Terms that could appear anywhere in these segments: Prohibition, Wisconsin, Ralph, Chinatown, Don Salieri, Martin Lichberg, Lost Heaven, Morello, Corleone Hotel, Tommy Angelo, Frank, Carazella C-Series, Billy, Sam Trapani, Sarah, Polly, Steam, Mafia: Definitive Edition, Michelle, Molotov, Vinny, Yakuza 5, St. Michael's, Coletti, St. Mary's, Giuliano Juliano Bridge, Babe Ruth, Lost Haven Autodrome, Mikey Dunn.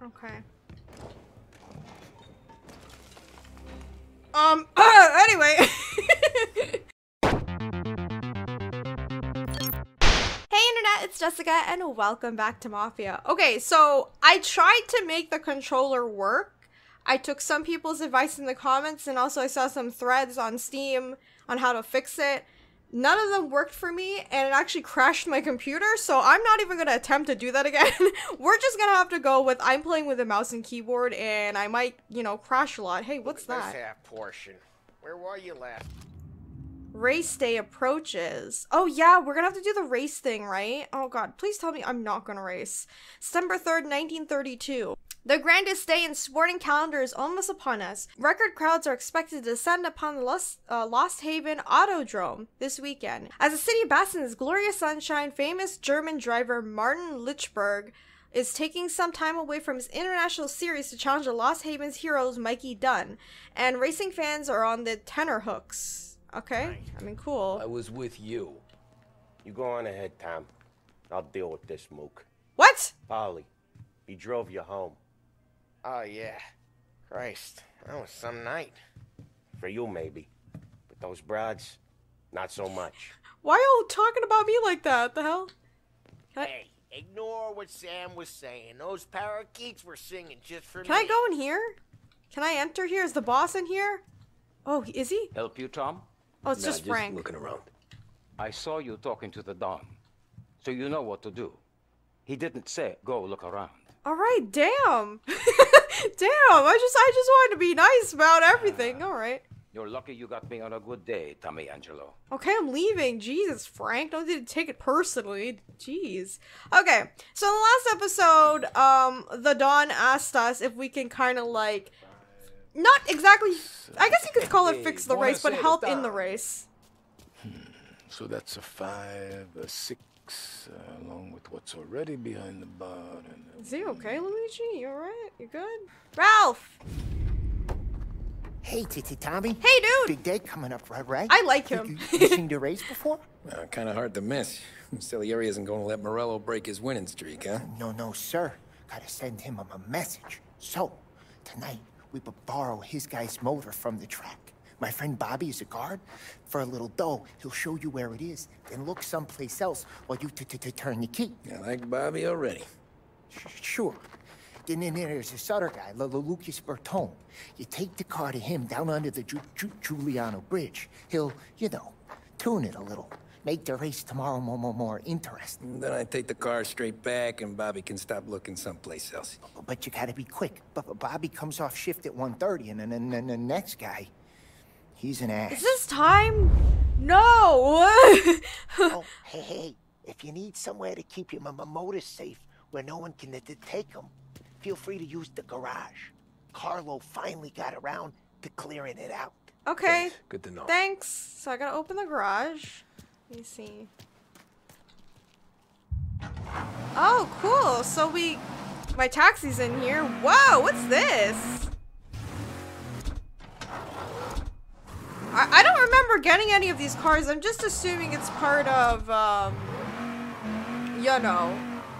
Okay. Anyway. Hey internet, it's Jessica and welcome back to Mafia. Okay, so I tried to make the controller work. I took some people's advice in the comments and also I saw some threads on Steam on how to fix it. None of them worked for me and it actually crashed my computer, so I'm not even gonna attempt to do that again. We're just gonna have to go with I'm playing with a mouse and keyboard and I might, you know, crash a lot. Hey, what's that? That's half portion. Where were you last? Race day approaches. Oh yeah, we're gonna have to do the race thing, right? Oh god, please tell me I'm not gonna race. December 3rd, 1932. The grandest day in sporting calendar is almost upon us. Record crowds are expected to descend upon the Lost Haven Autodrome this weekend. As the city basks in its glorious sunshine, famous German driver Martin Lichberg is taking some time away from his international series to challenge the Lost Haven's heroes Mikey Dunn. And racing fans are on the tenor hooks. Okay, right. I mean, cool. I was with you. You go on ahead, Tom. I'll deal with this mook. What? Polly, he drove you home. Oh, yeah. Christ, that was some night. For you, maybe. But those broads, not so much. Why are you talking about me like that? The hell? Hey, ignore what Sam was saying. Those parakeets were singing just for me. Can I go in here? Can I enter here? Is the boss in here? Oh, is he? Help you, Tom? Oh, it's just Frank. Looking around. I saw you talking to the Don, so you know what to do. He didn't say, go look around. All right, damn. Damn, I just wanted to be nice about everything. All right. You're lucky you got me on a good day, Tommy Angelo. Okay, I'm leaving. Jesus, Frank, don't take it personally. Jeez. Okay, so in the last episode, the Don asked us if we can kind of like, not exactly, I guess you could call it fix the race, but help in the race. So that's a 5, a 6. Along with what's already behind the bar. And is he okay, Luigi? You alright? You good? Ralph! Hey, Titi Tommy. Hey, dude! Big day coming up, right? I like him. You seen the race before? Kind of hard to miss. Salieri isn't going to let Morello break his winning streak, huh? No, sir. Gotta send him a message. So, tonight, we would borrow his guy's motor from the track. My friend Bobby is a guard. For a little dough, he'll show you where it is, then look someplace else while you turn the key. I like Bobby already. Sure. Then in there's this other guy, Lucas Bertone. You take the car to him down under the Giuliano Bridge. He'll, you know, tune it a little. Make the race tomorrow more interesting. And then I take the car straight back and Bobby can stop looking someplace else. But you gotta be quick. But Bobby comes off shift at 1:30 and then the next guy... He's an ass. Is this time? No! Oh, hey, if you need somewhere to keep your motor safe where no one can take them, feel free to use the garage. Carlo finally got around to clearing it out. Okay. Good to know. Thanks. So I gotta open the garage. Let me see. Oh, cool. So my taxi's in here. Whoa, what's this? I don't remember getting any of these cars. I'm just assuming it's part of, you know.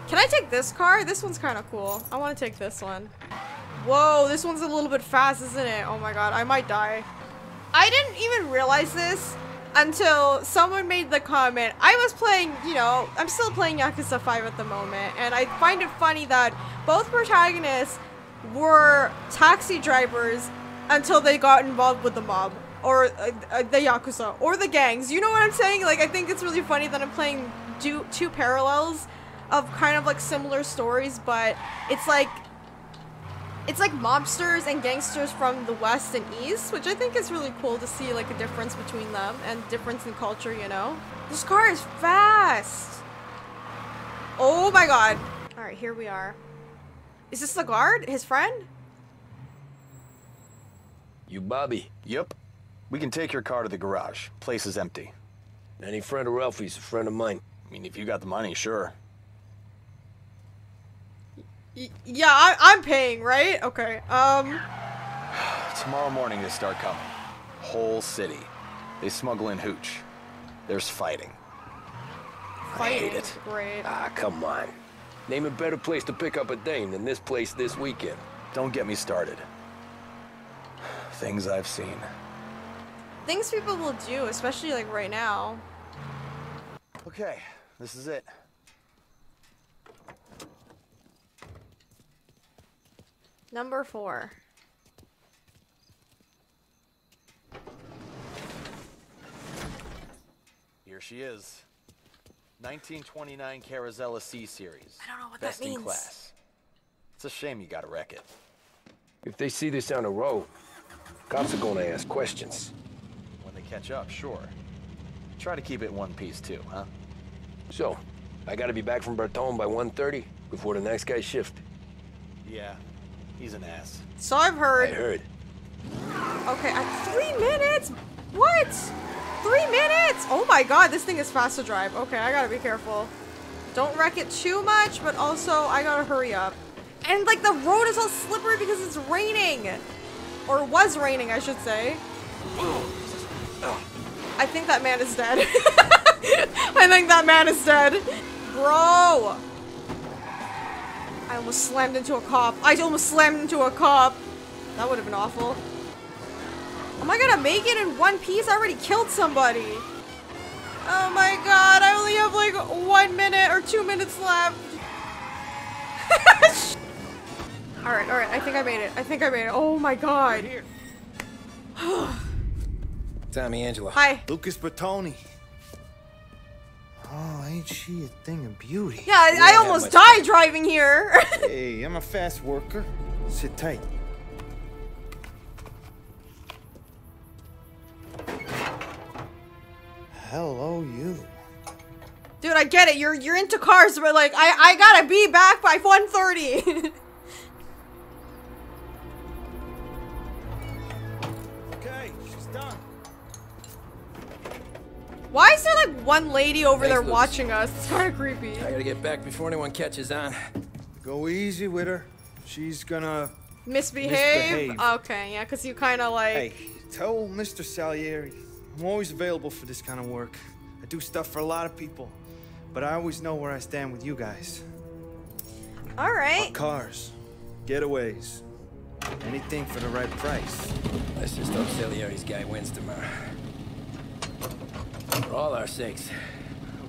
Can I take this car? This one's kind of cool. I want to take this one. Whoa, this one's a little bit fast, isn't it? Oh my god, I might die. I didn't even realize this until someone made the comment. I was playing, you know, I'm still playing Yakuza 5 at the moment, and I find it funny that both protagonists were taxi drivers until they got involved with the mob. Or the Yakuza, or the gangs, you know what I'm saying? Like, I think it's really funny that I'm playing two parallels of kind of like similar stories, but it's like mobsters and gangsters from the West and East, which I think is really cool to see like a difference between them and difference in culture, you know? This car is fast! Oh my god. Alright, here we are. Is this the guard? His friend? You Bobby. Yep. We can take your car to the garage. Place is empty. Any friend of Ralphie's a friend of mine. I mean, if you got the money, sure. Yeah, I'm paying, right? Okay, Tomorrow morning they start coming. Whole city. They smuggle in hooch. There's fighting. I hate it. Great. Ah, come on. Name a better place to pick up a dame than this place this weekend. Don't get me started. Things I've seen. Things people will do, especially like right now. Okay, this is it. Number 4. Here she is. 1929 Carazella C-Series. I don't know what that means. Best in class. It's a shame you gotta wreck it. If they see this on the road, cops are gonna ask questions. When they catch up, sure. Try to keep it in one piece too, huh? So, I gotta be back from Bertone by 1:30 before the next guy's shift. Yeah, he's an ass. So I've heard. I heard. Okay, 3 minutes? What? 3 minutes? Oh my god, this thing is fast to drive. Okay, I gotta be careful. Don't wreck it too much, but also I gotta hurry up. And like the road is all slippery because it's raining. Or was raining, I should say. I think that man is dead. I think that man is dead. Bro! I almost slammed into a cop. I almost slammed into a cop. That would have been awful. Am I gonna make it in one piece? I already killed somebody. Oh my god, I only have like 1 minute or 2 minutes left. Alright, alright, I think I made it. I think I made it. Oh my god. Right here. Tommy Angelo. Hi. Lucas Bertone. Oh, ain't she a thing of beauty? Yeah, I almost died driving here. Hey, I'm a fast worker. Sit tight. Hello, you. Dude, I get it. You're into cars, but like, I gotta be back by 1:30. Okay, she's done. Why is there like one lady over there watching us? It's kind of creepy. I gotta get back before anyone catches on. Go easy with her. She's gonna misbehave. Okay, yeah, because you kind of like. Hey, tell Mr. Salieri. I'm always available for this kind of work. I do stuff for a lot of people, but I always know where I stand with you guys. All right. Cars, getaways, anything for the right price. Let's just hope Salieri's guy wins tomorrow. For all our sakes.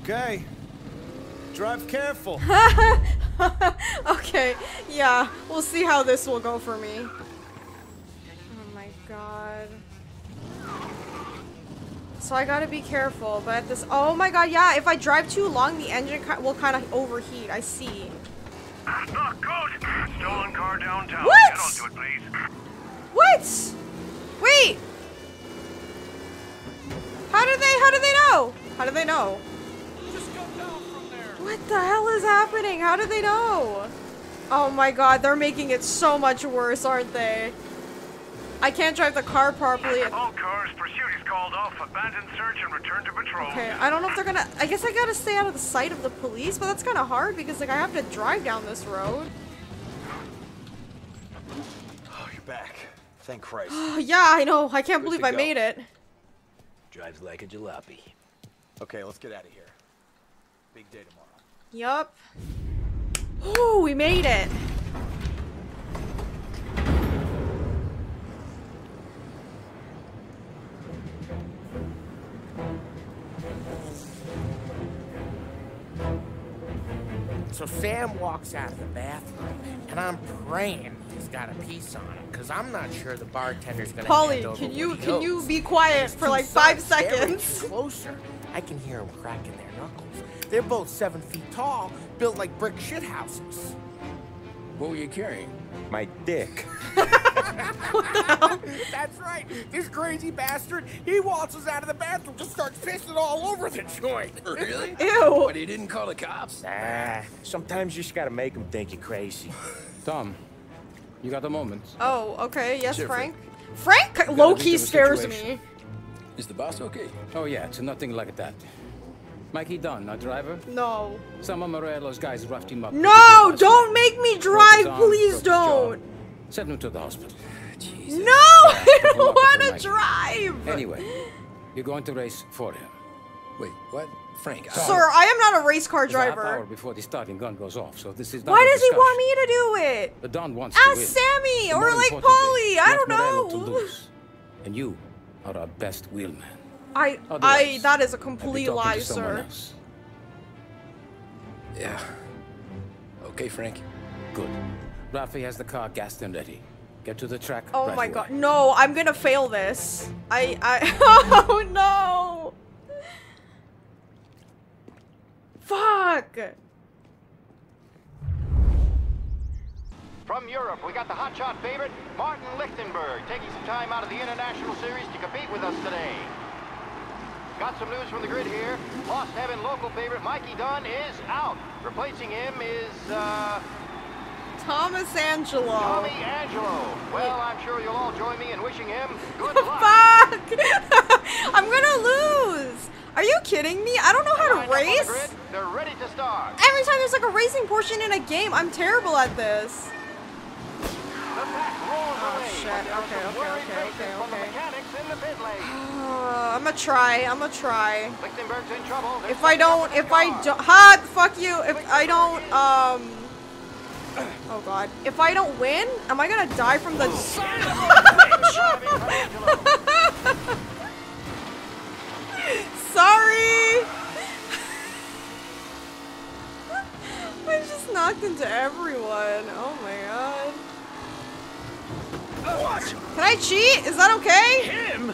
Okay. Drive careful. Okay. Yeah. We'll see how this will go for me. Oh my god. So I gotta be careful, but this- oh my god, yeah, if I drive too long, the engine will kind of overheat, I see. Oh, good. Stolen car downtown. What? Get onto it, please. What? Wait! How do they know? How do they know? Just go down from there. What the hell is happening? How do they know? Oh my god, they're making it so much worse, aren't they? I can't drive the car properly. All cars, pursuit is called off. Abandon search and return to patrol. Okay, I don't know if they're gonna. I guess I gotta stay out of the sight of the police, but that's kind of hard because like I have to drive down this road. Oh, you're back. Thank Christ. Yeah, I know. I can't believe I made it. Drives like a jalopy. Okay, let's get out of here. Big day tomorrow. Yup. Oh, we made it. So Sam walks out of the bathroom, and I'm praying he's got a piece on him, because I'm not sure the bartender's gonna Polly, can you be quiet for like 5 seconds? Closer, I can hear him cracking their knuckles. They're both 7 feet tall, built like brick shithouses. What were you carrying? My dick. What the hell? That's right. This crazy bastard, he waltzes out of the bathroom, just starts pissing all over the joint. Really? Ew. But he didn't call the cops? Nah. Sometimes you just gotta make them think you're crazy. Tom, you got the moment. Oh, okay. Yes, Frank. Frank low-key scares me. Is the boss okay? Oh, yeah. It's nothing like that. Mikey Dunn, our driver? No. Some of Morello's guys roughed him up. No! Don't make me drive! Please don't! Send him to the hospital. Jesus. No! I don't want to drive! Anyway, you're going to race for him. Wait, what? Frank. Sir, I am not a race car driver. Half hour before the starting gun goes off, so this is not. Why does he want me to do it? But Don wants to win. Ask Sammy or like Polly. I don't know. And you are our best wheelman. That is a complete lie, sir. Yeah. Okay, Frank. Good. Ralphie has the car gassed and ready. Get to the track. Oh my god. No, I'm gonna fail this. Oh no! Fuck! From Europe, we got the hotshot favorite, Martin Lichberg, taking some time out of the International Series to compete with us today. Got some news from the grid here. Lost Haven local favorite Mikey Dunn is out. Replacing him is, Tommy Angelo. Well, I'm sure you'll all join me in wishing him good luck. Fuck! I'm gonna lose! Are you kidding me? I don't know how to race. They're ready to start. Every time there's like a racing portion in a game, I'm terrible at this. The pack rolls away. Shit. Okay. I'm gonna try. Lichtenberg's in trouble. If I don't, fuck you. If I don't, oh god. If I don't win, am I gonna die from the? Sorry. I just knocked into everyone. Oh my god. What? Can I cheat? Is that okay? Him?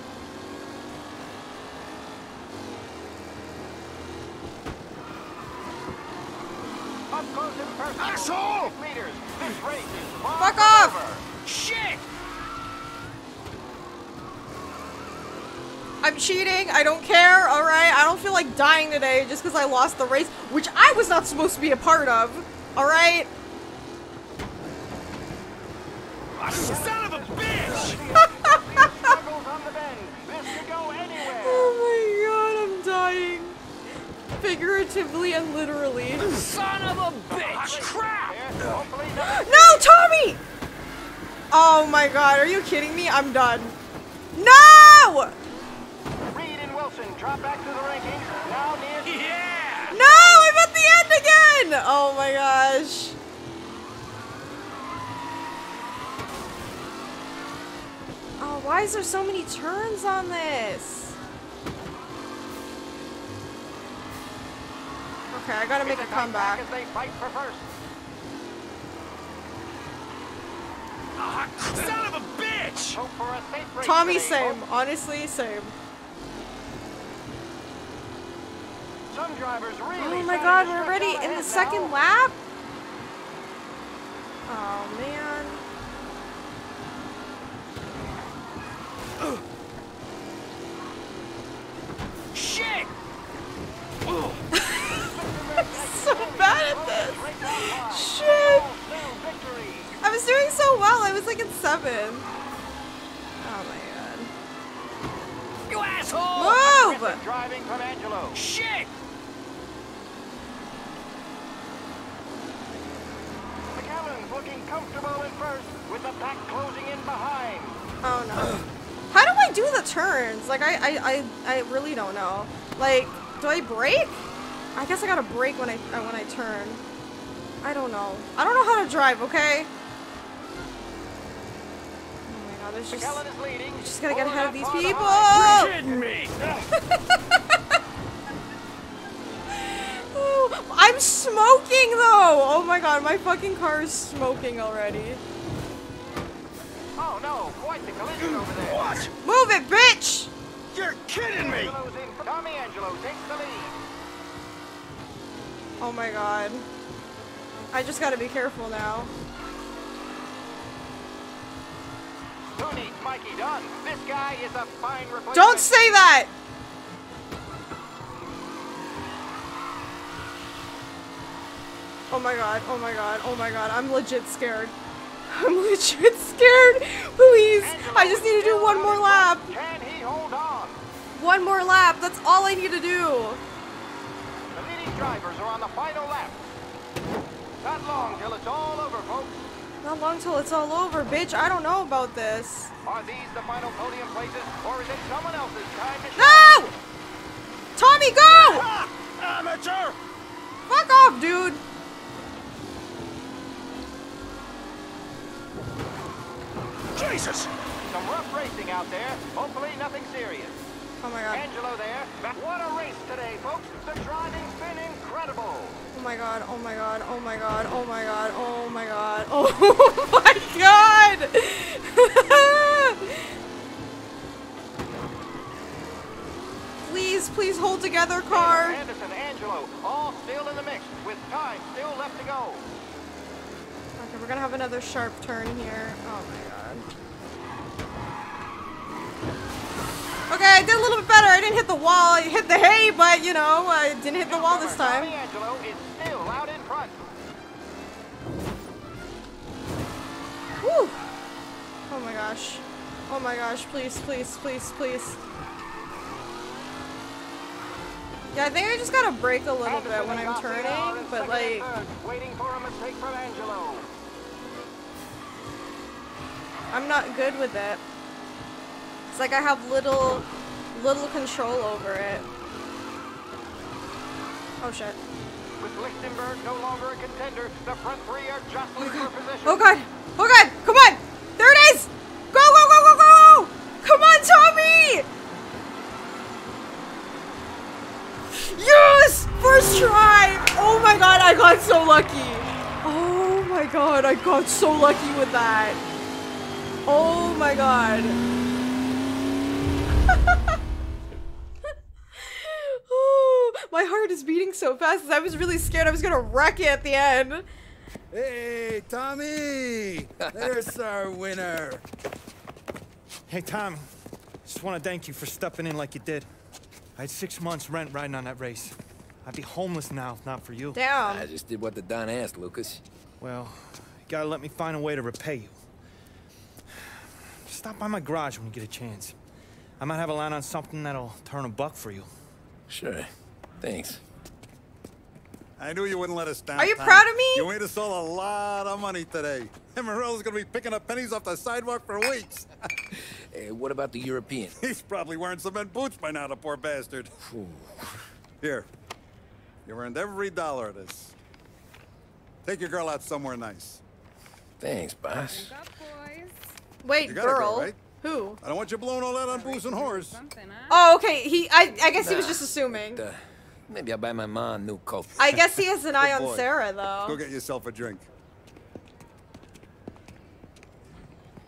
Up close and personal. Asshole! This race is fuck off! Over. Shit! I'm cheating. I don't care. All right. I don't feel like dying today just because I lost the race, which I was not supposed to be a part of. All right. Son of a bitch! Oh my god, I'm dying. Figuratively and literally. Son of a bitch! Crap! No, Tommy! Oh my god, are you kidding me? I'm done. No! Reed and Wilson drop back to the rankings. Now near. Yeah! No, I'm at the end again! Oh my gosh. Oh, why is there so many turns on this? Okay, I gotta make a comeback. Ah, son of a bitch! Tommy, same. Honestly, same. Oh my god, we're already in the second lap? Oh man. Shit! So bad at this. Shit! I was doing so well. I was like in 7th. Oh my god! You asshole! Move! Driving from Angelo. Shit! McAllen's looking comfortable in first, with the pack closing in behind. Oh no. How do I do the turns? Like, I really don't know. Like, do I brake? I guess I gotta brake when I turn. I don't know. I don't know how to drive, okay? Oh my god, there's just... I just gotta get ahead of these people! You're kidding me! Ooh, I'm smoking, though! Oh my god, my fucking car is smoking already. Oh no, quite the collision over there. What? Move it, bitch! You're kidding me! Tommy Angelo takes the lead. Oh my god. I just gotta be careful now. Who needs Mikey Dunn? This guy is a fine replacement. Don't say that! Oh my god, oh my god, oh my god. I'm legit scared. I'm legit scared. Please, I just need to do one more lap. Can he hold on? One more lap. That's all I need to do. The leading drivers are on the final lap. Not long till it's all over, folks. Not long till it's all over, bitch. I don't know about this. Are these the final podium places, or is it someone else's time? No! Tommy, go! Amateur! Fuck off, dude! Jesus! Some rough racing out there. Hopefully nothing serious. Oh my god. Angelo there. What a race today, folks. The driving's been incredible. Oh my god, oh my god, oh my god, oh my god, oh my god. Oh my god! Please, please hold together, car. Anderson, Angelo, all still in the mix with time still left to go. Okay, we're gonna have another sharp turn here. Oh my god. Okay, I did a little bit better. I didn't hit the wall. I hit the hay, but you know, I didn't hit the wall this time. Tommy Angelo is still out in front. Woo! Oh my gosh. Oh my gosh, please, please, please, please. Yeah, I think I just gotta brake a little bit when I'm turning, but like... Waiting for a mistake from Angelo. I'm not good with it. It's like I have little control over it. Oh shit. With Lichtenberg no longer a contender, the front three are jostling for position. Oh god! Oh god! Come on! There it is! Go, go, go, go, go! Come on, Tommy! Yes! First try! Oh my god, I got so lucky! Oh my god, I got so lucky with that! Oh my god! Oh, my heart is beating so fast. I was really scared I was gonna wreck it at the end. Hey, Tommy! There's our winner! Hey, Tommy. Just want to thank you for stepping in like you did. I had 6 months rent riding on that race. I'd be homeless now if not for you. Damn. I just did what the Don asked, Lucas. Well, you gotta let me find a way to repay you. Just stop by my garage when you get a chance. I might have a line on something that'll turn a buck for you. Sure. Thanks. I knew you wouldn't let us down. Are you proud of me? You made us all a lot of money today. And Morello's gonna be picking up pennies off the sidewalk for weeks. Hey, what about the European? He's probably wearing cement boots by now, the poor bastard. Ooh. Here. You earned every dollar of this. Take your girl out somewhere nice. Thanks, boss. Up, boys. Wait, girl? Go, right? Who? I don't want you blowing all that on booze and whores. Huh? Oh, okay. I guess he was just assuming. Maybe I'll buy my mom a new coat. I guess he has an eye on Sarah, though. Go get yourself a drink.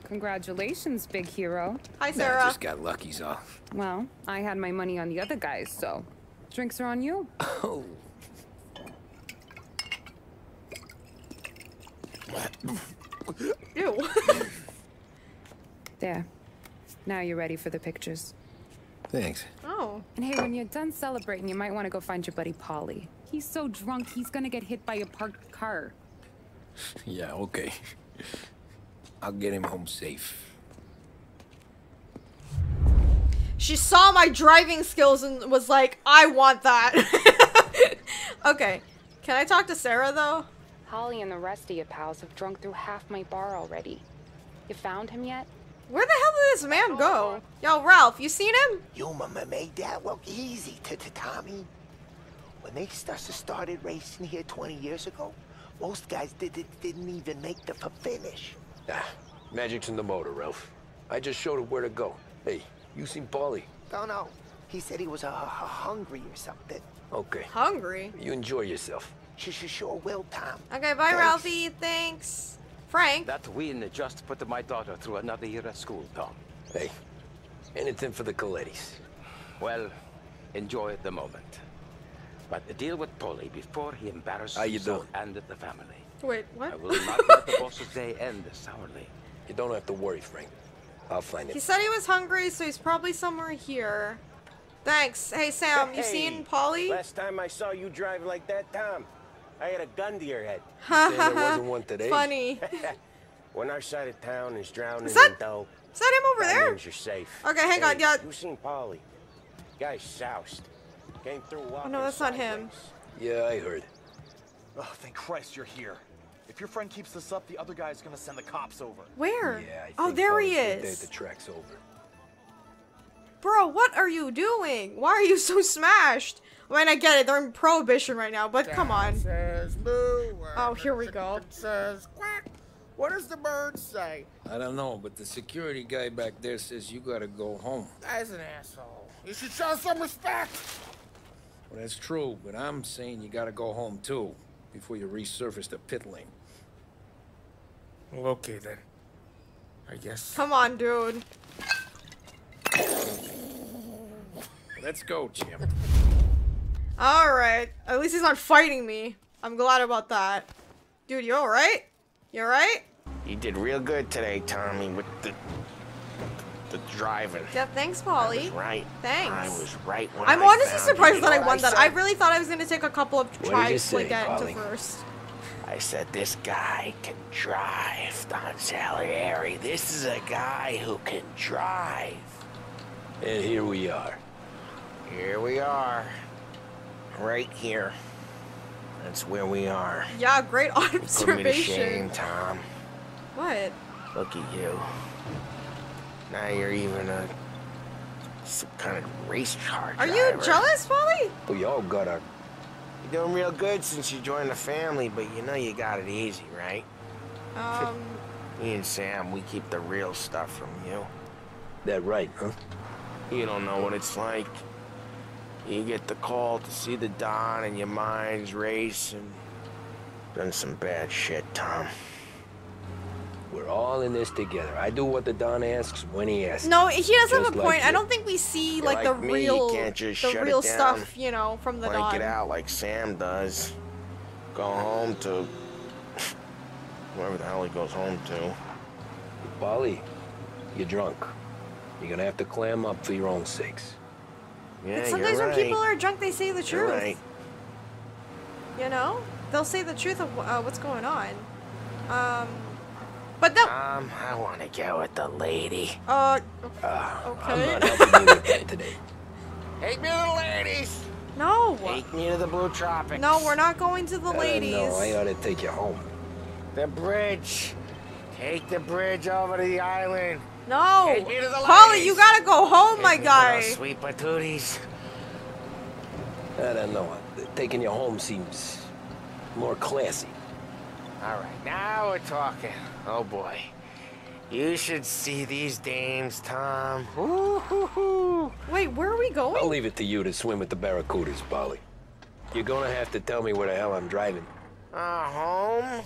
Congratulations, big hero. Hi, Sarah. I just got lucky's off. Well, I had my money on the other guys, so drinks are on you. Oh. Ew. There. Now you're ready for the pictures. Thanks. Oh. And hey, when you're done celebrating, you might want to go find your buddy Polly. He's so drunk, he's gonna get hit by a parked car. Yeah, okay. I'll get him home safe. She saw my driving skills and was like, I want that. Okay. Can I talk to Sarah, though? Holly and the rest of your pals have drunk through half my bar already. You found him yet? Where the hell did this man go? Yo, Ralph, you seen him? Yo, mama made that look easy to Tommy. When they started racing here 20 years ago, most guys didn't even make the finish. Ah, magic's in the motor, Ralph. I just showed him where to go. Hey, you seen Polly? Don't know. He said he was hungry or something. Okay. Hungry? You enjoy yourself. Sure will, Tom. Okay, bye, thanks. Ralphie. Thanks. Frank? That win just put my daughter through another year at school, Tom. Hey, anything for the Colettis. Well, enjoy the moment. But deal with Polly before he embarrasses himself and the family. Wait, what? I will not let the boss's day end sourly. You don't have to worry, Frank. I'll find him. He said he was hungry, so he's probably somewhere here. Thanks. Hey, Sam, you seen Polly? Last time I saw you drive like that, Tom, I had a gun to your head. Ha ha ha. There wasn't one today. Funny. When our side of town is drowning in dope. Is that him over there? You're safe. Okay, hang on. Yeah. You seen Polly? Guy soused. Came through. Oh no, that's not him. Yeah, I heard. Oh, thank Christ you're here. If your friend keeps this up, the other guy's gonna send the cops over. Where? Yeah, oh, there he is. The track's over. Bro, what are you doing? Why are you so smashed? I mean, I get it. They're in Prohibition right now, but come on. Oh, here we go. What does the bird say? I don't know, but the security guy back there says you gotta go home. That's an asshole. You should show some respect. Well, that's true, but I'm saying you gotta go home, too, before you resurface the pit lane. Well, okay, then. I guess. Come on, dude. Let's go, Jim. Alright. At least he's not fighting me. I'm glad about that. Dude, you alright? You alright? You did real good today, Tommy, with the driving. Yeah, thanks, Polly. I was right. Thanks. I was right when I'm honestly surprised that I won that. I really thought I was going to take a couple of tries to get into first. I said, this guy can drive, Don Salieri. This is a guy who can drive. And here we are. Here we are. Right here. That's where we are. Yeah, great observation. Put me to shame, Tom. What? Look at you. Now you're even a kind of race car driver. Are you jealous, Polly? We all got our... You're doing real good since you joined the family, but you know you got it easy, right? Me and Sam, we keep the real stuff from you. That right, huh? You don't know what it's like. You get the call to see the Don and your mind's racing. Done some bad shit, Tom. We're all in this together. I do what the Don asks when he asks. No, he does have a point. I don't think we see like the real stuff, you know, from the Don. Blank it out like Sam does. Go home to whoever the hell he goes home to. Polly, you're drunk. You're gonna have to clam up for your own sakes. Yeah, but sometimes when people are drunk, they say the truth. Right. You know, they'll say the truth of what's going on. But no. I want to go with the lady. Okay. I'm not helping you with that today. Take me to the ladies. No. Take me to the Blue Tropics. No, we're not going to the ladies. No, I ought to take you home. The bridge. Take the bridge over to the island. No. Take me to the ladies. Polly, you gotta go home, my guy. Sweet patooties. I don't know. Taking you home seems more classy. All right, now we're talking. Oh boy, you should see these dames, Tom. Ooh, hoo, hoo. Wait, where are we going? I'll leave it to you to swim with the barracudas, Polly. You're gonna have to tell me where the hell I'm driving. Home?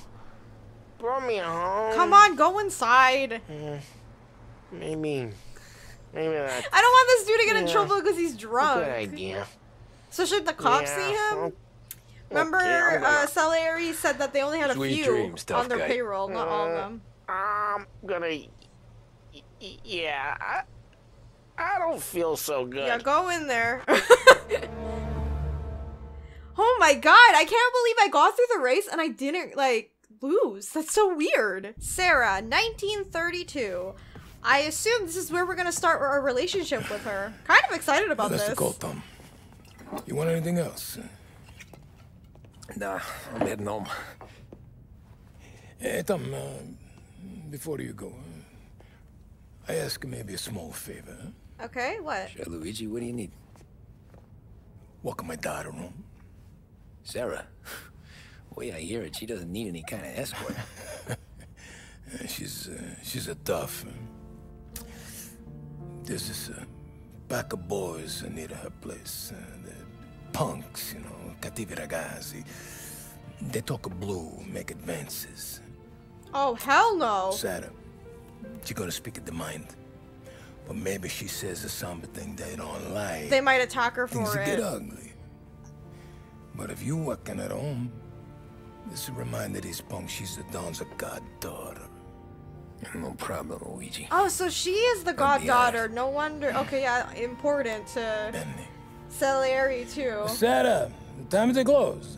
Bring me home. Come on, go inside. Maybe not. I don't want this dude to get in trouble because he's drunk. Good idea. So should the cops see him? Remember, Salieri said that they only had a few on their payroll, not all of them. I'm gonna... Yeah, I don't feel so good. Yeah, go in there. Oh my god, I can't believe I got through the race and I didn't, like, lose. That's so weird. Sarah, 1932. I assume this is where we're gonna start our relationship with her. Kind of excited about this. That's the call, Tom. You want anything else? Nah, I'm heading home. Hey, Tom, before you go, I ask maybe a small favor. Okay, what? Sure, Luigi, what do you need? Welcome my daughter home. Sarah? The way I hear it, she doesn't need any kind of escort. She's a tough. There's this pack of boys near her place. Punks, you know, cattivi ragazzi. They talk blue, make advances. Oh, hell no. Sarah, she's gonna speak at the mind. But maybe she says something they don't like. They might attack her for it. Things get ugly. But if you working at home, this will remind these punks she's the Don's goddaughter. No problem, Luigi. Oh, so she is the goddaughter. No wonder. Okay, yeah, important to... Benny. Salieri too. Sarah, the time to close.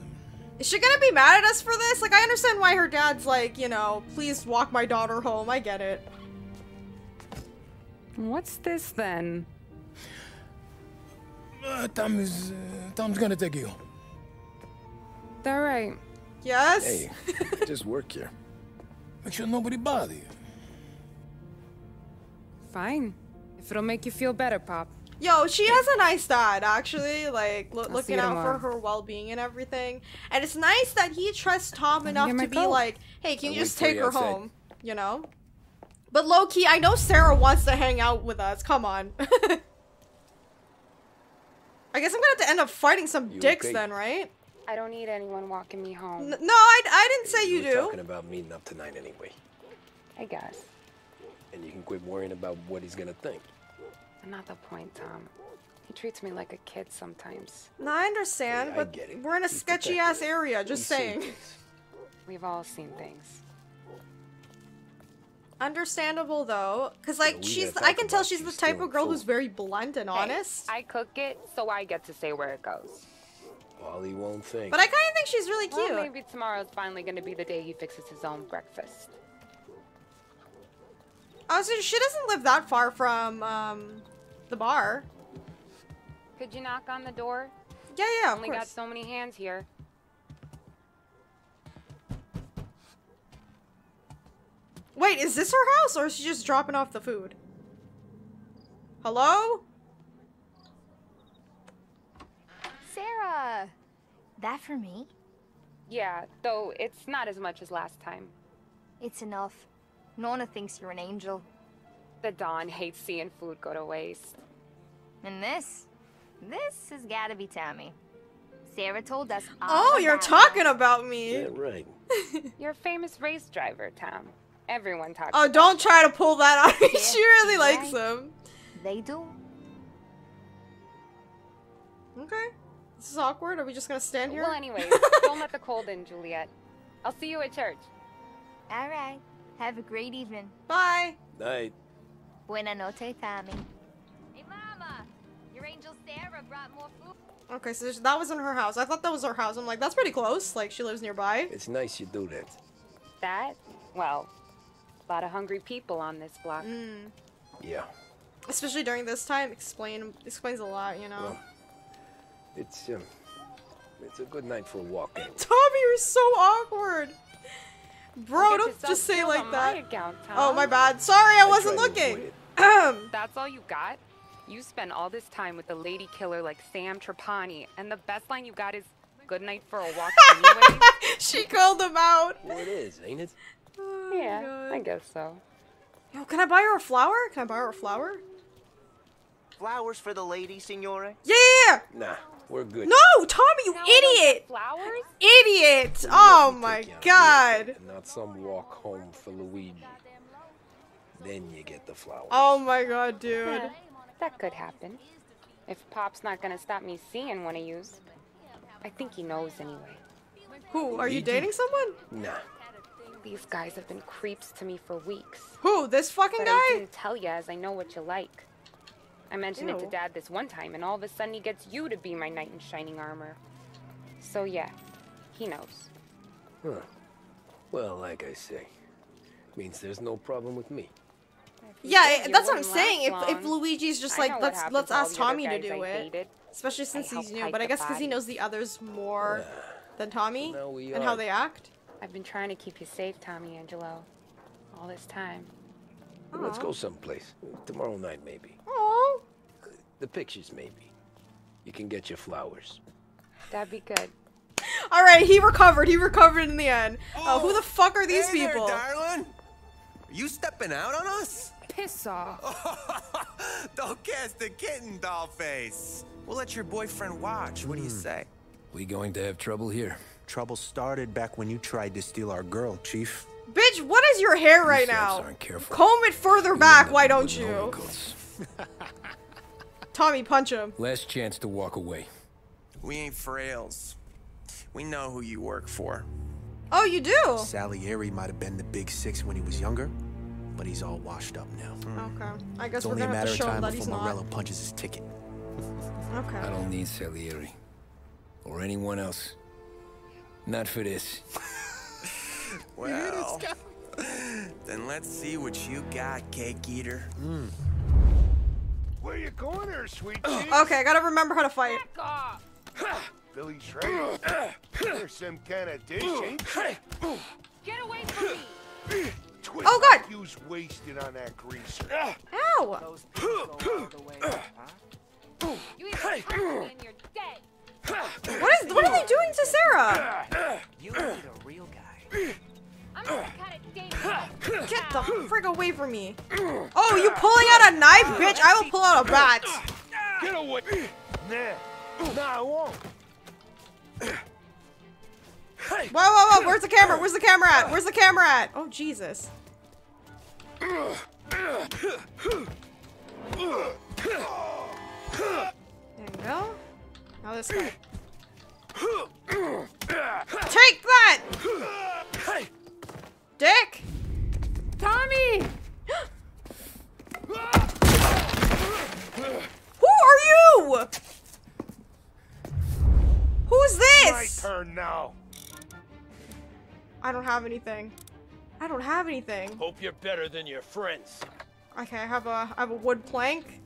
Is she gonna be mad at us for this? Like, I understand why her dad's like, you know, please walk my daughter home. I get it. What's this then? Tom's gonna take you. All right. Yes. Hey, just work here. Make sure nobody bother you. Fine. If it'll make you feel better, Pop. Yo, she has a nice dad, actually, like, looking out for her well-being and everything. And it's nice that he trusts Tom enough to be like, hey, can you just take her home, you know? But low-key, I know Sarah wants to hang out with us, come on. I guess I'm gonna have to end up fighting some dicks then, right? I don't need anyone walking me home. No, I didn't say you do. We're talking about meeting up tonight anyway. I guess. And you can quit worrying about what he's gonna think. Not the point, Tom. He treats me like a kid sometimes. No, I understand, yeah, but we're in a sketchy-ass area, just saying. We've all seen things. Understandable, though. Because, like, yeah, I can tell she's the type of girl who's very blunt and honest. I cook it, so I get to say where it goes. Polly won't think. But I kind of think she's really cute. Well, maybe tomorrow's finally going to be the day he fixes his own breakfast. Also, she doesn't live that far from, the bar. Could you knock on the door? Yeah, yeah, of course. Only got so many hands here. Wait, is this her house or is she just dropping off the food? Hello? Sarah! That for me? Yeah, though it's not as much as last time. It's enough. Nona thinks you're an angel. The Don hates seeing food go to waste. And this has gotta be Tommy. Sarah told us all Oh, you're talking about me. Yeah, right. You're a famous race driver, Tom. Everyone talks about don't try to pull that out. Yeah, she really likes him. They do. Okay. This is awkward. Are we just gonna stand here? Well, anyways, don't let the cold in, Juliet. I'll see you at church. All right. Have a great evening. Bye. Night. Buena noche, Tommy. Hey, Mama. Your angel Sarah brought more food. Okay, so that wasn't her house. I thought that was her house. I'm like, that's pretty close. Like, she lives nearby. It's nice you do that. That? Well, a lot of hungry people on this block. Mm. Yeah. Especially during this time, explains a lot, you know. Well, it's a good night for a walk. Anyway. Tommy, you're so awkward. Bro, don't just say like that. Account, oh, my bad. Sorry, I wasn't looking. That's all you got? You spend all this time with a lady killer like Sam Trapani, and the best line you got is, good night for a walk anyway. She called him out. Well, it is, ain't it? Oh, yeah, I guess so. Yo, can I buy her a flower? Can I buy her a flower? Flowers for the lady, signore? Yeah! Nah. We're good. No, Tommy, you idiot! Flowers? Idiot! Oh my God! Not some walk home for Luigi. Then you get the flowers. Oh my God, dude. Yeah, that could happen. If Pop's not gonna stop me seeing one of yous, I think he knows anyway. Who? Are you dating someone? Nah. These guys have been creeps to me for weeks. Who? This fucking guy? I didn't tell you, as I know what you like. I mentioned it to Dad this one time, and all of a sudden he gets you to be my knight in shining armor. So yeah, he knows. Huh. Well, like I say, means there's no problem with me. Yeah, that's what I'm saying. If Luigi's just like, let's ask Tommy to do it, especially since he's new. But I guess because he knows the others more than Tommy and how they act. I've been trying to keep you safe, Tommy Angelo, all this time. Let's go someplace. Tomorrow night, maybe. Oh. The pictures, maybe. You can get your flowers. That'd be good. All right, he recovered. He recovered in the end. Oh, who the fuck are these people? There, darling. Are you stepping out on us? Piss off. Don't cast the kitten, doll face. We'll let your boyfriend watch. What do you say? We going to have trouble here. Trouble started back when you tried to steal our girl, Chief. Bitch, what is your hair right now? Comb it further back, why don't you? Tommy, punch him. Last chance to walk away. We ain't frails. We know who you work for. Oh, you do? Salieri might have been the big six when he was younger, but he's all washed up now. Okay, I guess we're gonna have to show him that he's not. It's only a matter of time before Morello punches his ticket. Okay. I don't need Salieri. Or anyone else. Not for this. Well, then let's see what you got, cake eater. Mm. Where you going there, sweet cheeks? Okay, I gotta remember how to fight. Billy's right. There's some kind of dish, ain't you? Get away from me! Oh God! He was wasted on that greaser. Ow! You either talk and you're dead. What are they doing to Sarah? You need a real guy. I'm not the kind of dangerous. Get the frig away from me. Oh, you pulling out a knife, bitch? I will pull out a bat. Get away. No, I won't. Whoa, whoa, whoa, where's the camera? Where's the camera at? Where's the camera at? Oh, Jesus. There you go. Now this guy. Take that! Dick! Tommy! Who are you? Who's this? My turn now. I don't have anything. I don't have anything. Hope you're better than your friends. Okay, I have a wood plank.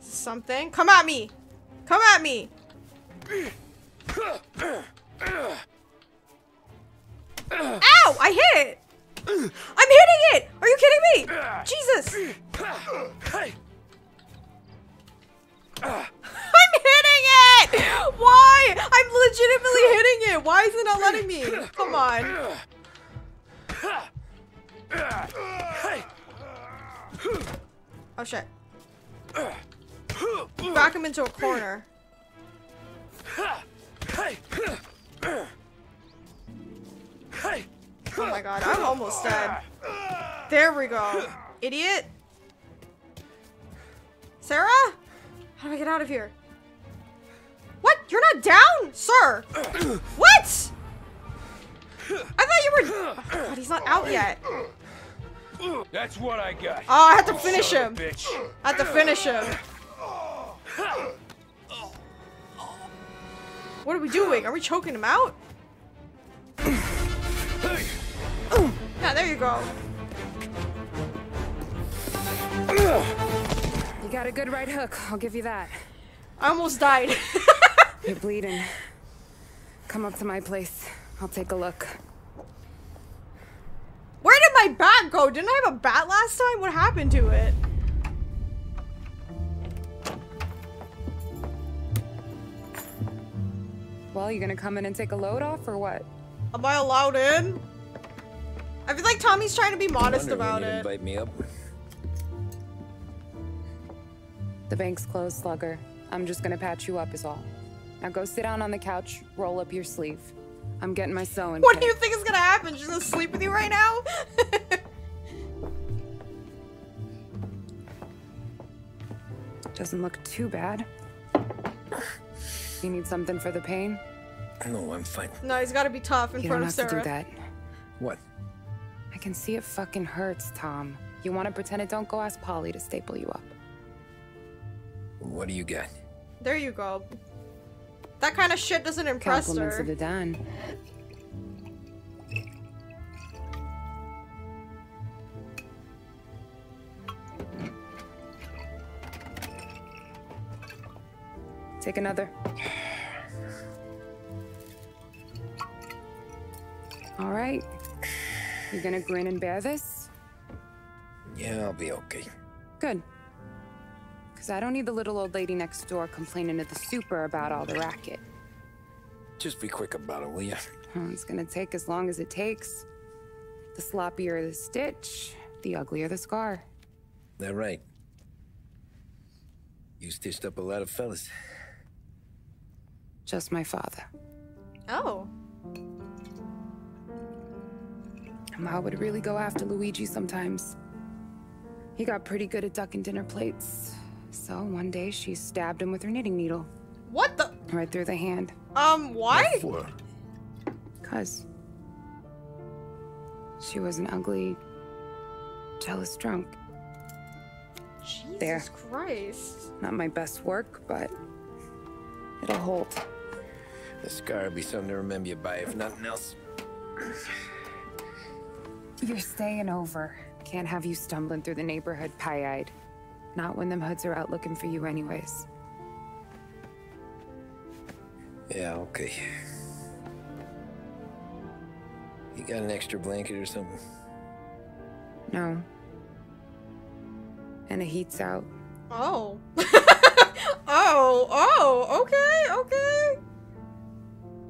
Something. Come at me! Come at me! Ow! I hit it! I'm hitting it! Are you kidding me? Jesus! I'm hitting it! Why? I'm legitimately hitting it! Why is it not letting me? Come on. Oh shit. Back him into a corner. Oh my god, I'm almost dead. There we go. Idiot. Sarah? How do I get out of here? What? You're not down? Sir! What? I thought you were. Oh, god, he's not out yet. That's what I got. Oh, I had to finish him. I had to finish him. What are we doing? Are we choking him out? Yeah, there you go. You got a good right hook. I'll give you that. I almost died. You're bleeding. Come up to my place. I'll take a look. Where did my bat go? Didn't I have a bat last time? What happened to it? Well, you gonna come in and take a load off or what? Am I allowed in? I feel like Tommy's trying to be modest about it. Invite me up. The bank's closed, slugger. I'm just gonna patch you up is all. Now go sit down on the couch, roll up your sleeve. I'm getting my sewing. What do you think is gonna happen? She's gonna sleep with you right now? Doesn't look too bad. You need something for the pain? No, I'm fine. No, he's gotta be tough in front of Sarah. You don't have to do that. What? I can see it fucking hurts, Tom. You wanna pretend it don't go, ask Polly to staple you up. What do you got? There you go. That kind of shit doesn't impress her. Compliments of the Don. Take another. All right. You gonna grin and bear this? Yeah, I'll be okay. Good. Because I don't need the little old lady next door complaining to the super about all the racket. Just be quick about it, will ya? Oh, it's gonna take as long as it takes. The sloppier the stitch, the uglier the scar. That right. You stitched up a lot of fellas. Just my father. Oh. Ma would really go after Luigi sometimes. He got pretty good at ducking dinner plates. So one day she stabbed him with her knitting needle. What the? Right through the hand. Why? Cause she was an ugly, jealous drunk. Jesus there. Christ. Not my best work, but it'll hold. The scar will be something to remember you by, if nothing else. You're staying over. Can't have you stumbling through the neighborhood pie-eyed. Not when them hoods are out looking for you anyways. Yeah, okay. You got an extra blanket or something? No. And the heat's out. Oh. Okay.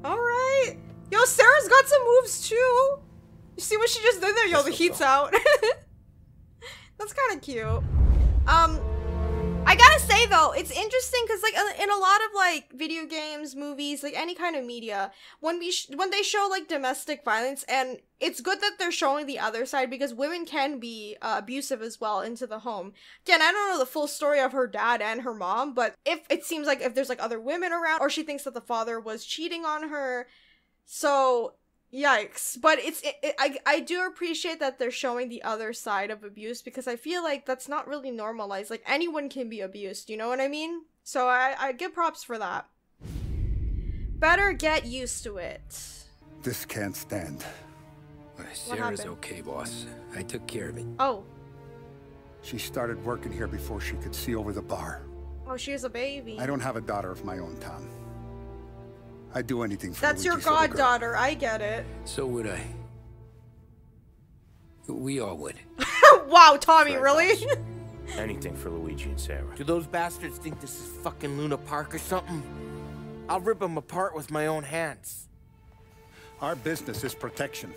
Alright. Yo, Sarah's got some moves too. You see what she just did there? Yo, the heat's out. That's kind of cute. I gotta say though, it's interesting because like in a lot of like video games, movies, like any kind of media, when they show like domestic violence, and it's good that they're showing the other side because women can be abusive as well into the home. Again, I don't know the full story of her dad and her mom, but if it seems like if there's like other women around, or she thinks that the father was cheating on her, so yikes. But I do appreciate that they're showing the other side of abuse because I feel like that's not really normalized. Like anyone can be abused, you know what I mean? So I give props for that. Better get used to it. This can't stand. Sarah's okay, boss. I took care of it. Oh. She started working here before she could see over the bar. Oh, she was a baby. I don't have a daughter of my own, Tom. I'd do anything for Luigi's little girl. That's your goddaughter, I get it. So would I. We all would. Wow, Tommy, really? Anything for Luigi and Sarah. Do those bastards think this is fucking Luna Park or something? I'll rip them apart with my own hands. Our business is protection.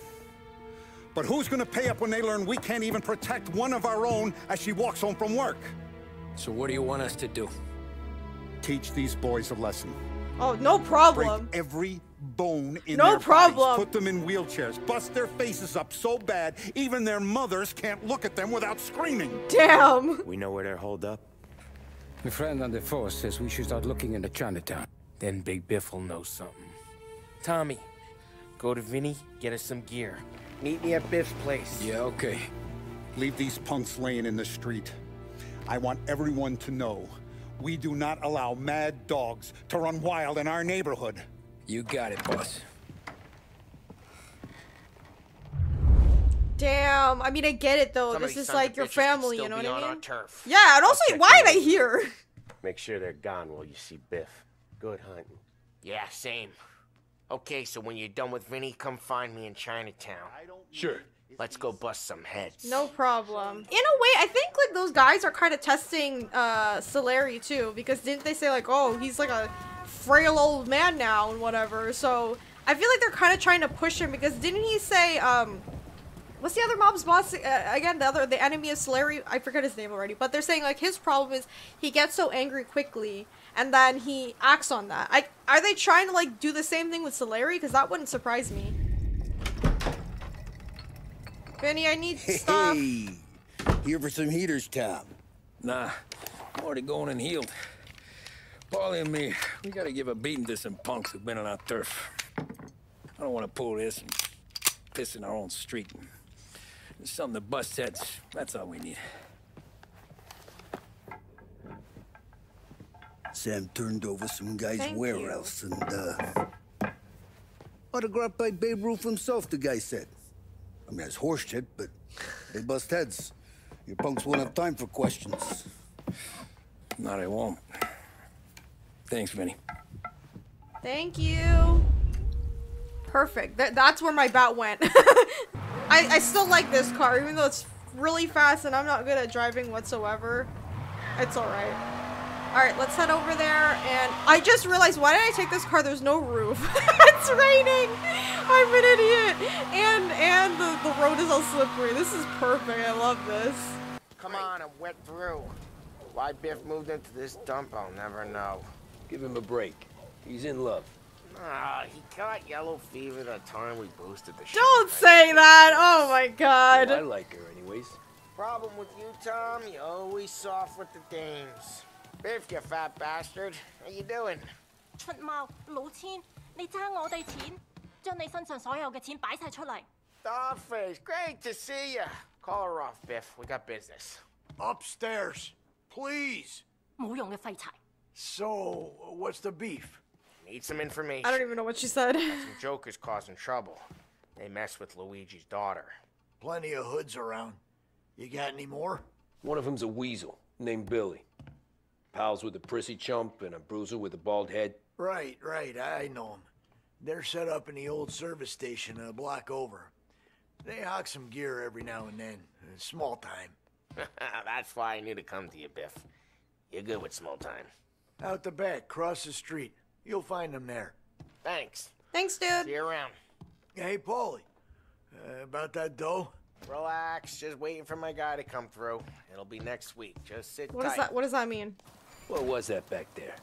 But who's gonna pay up when they learn we can't even protect one of our own as she walks home from work? So what do you want us to do? Teach these boys a lesson. Oh, no problem. Break every bone in their bodies. Put them in wheelchairs. Bust their faces up so bad, even their mothers can't look at them without screaming. Damn. We know where they're holed up. My friend on the force says we should start looking into Chinatown. Then Big Biff will know something. Tommy, go to Vinny, get us some gear. Meet me at Biff's place. Yeah, okay. Leave these punks laying in the street. I want everyone to know we do not allow mad dogs to run wild in our neighborhood. You got it, boss. Damn. I mean, I get it, though. This is like your family, you know what I mean? Yeah, and also, why am I here? Make sure they're gone while you see Biff. Good hunting. Yeah, same. Okay, so when you're done with Vinny, come find me in Chinatown. Sure. Let's go bust some heads. No problem. In a way, I think like those guys are kind of testing Salieri too, because didn't they say like, oh, he's like a frail old man now and whatever. So I feel like they're kind of trying to push him because didn't he say, what's the other mob's boss again? The enemy of Salieri. I forget his name already. But they're saying like his problem is he gets so angry quickly and then he acts on that. Are they trying to like do the same thing with Salieri? Because that wouldn't surprise me. Vinny, I need stuff. Hey, here for some heaters, Tom? Nah, I'm already going and healed. Polly and me, we gotta give a beating to some punks who've been on our turf. I don't want to pull this and piss in our own street. There's something to bust heads. That's all we need. Sam turned over some guys' warehouse and, autographed by Babe Ruth himself, the guy said. I mean, it's horse shit, but they bust heads. Your punks won't have time for questions. No, they won't. Thanks, Vinny. Thank you. Perfect. That's where my bat went. I still like this car, even though it's really fast and I'm not good at driving whatsoever. It's all right. All right, let's head over there. And I just realized, why did I take this car? There's no roof. It's raining. I'm an idiot. And the road is all slippery. This is perfect. I love this. Come on, I'm wet through. Why Biff moved into this dump, I'll never know. Give him a break. He's in love. Nah, he caught yellow fever that time we boosted the shit. Don't say that. Oh my God. Well, I like her anyways. Problem with you, Tom? You always soft with the dames. Biff, you fat bastard. How you doing? Starfish, great to see you. Call her off, Biff. We got business. Upstairs, please. So, what's the beef? Need some information. I don't even know what she said. Got some jokers causing trouble. They mess with Luigi's daughter. Plenty of hoods around. You got any more? One of them's a weasel named Billy. Pals with a prissy chump and a bruiser with a bald head. Right, I know them. They're set up in the old service station a block over. They hawk some gear every now and then, small time. That's why I knew to come to you, Biff. You're good with small time. Out the back, cross the street. You'll find them there. Thanks. Thanks, dude. See you around. Hey, Polly. About that dough? Relax. Just waiting for my guy to come through. It'll be next week. Just sit tight. What does that mean? What was that back there?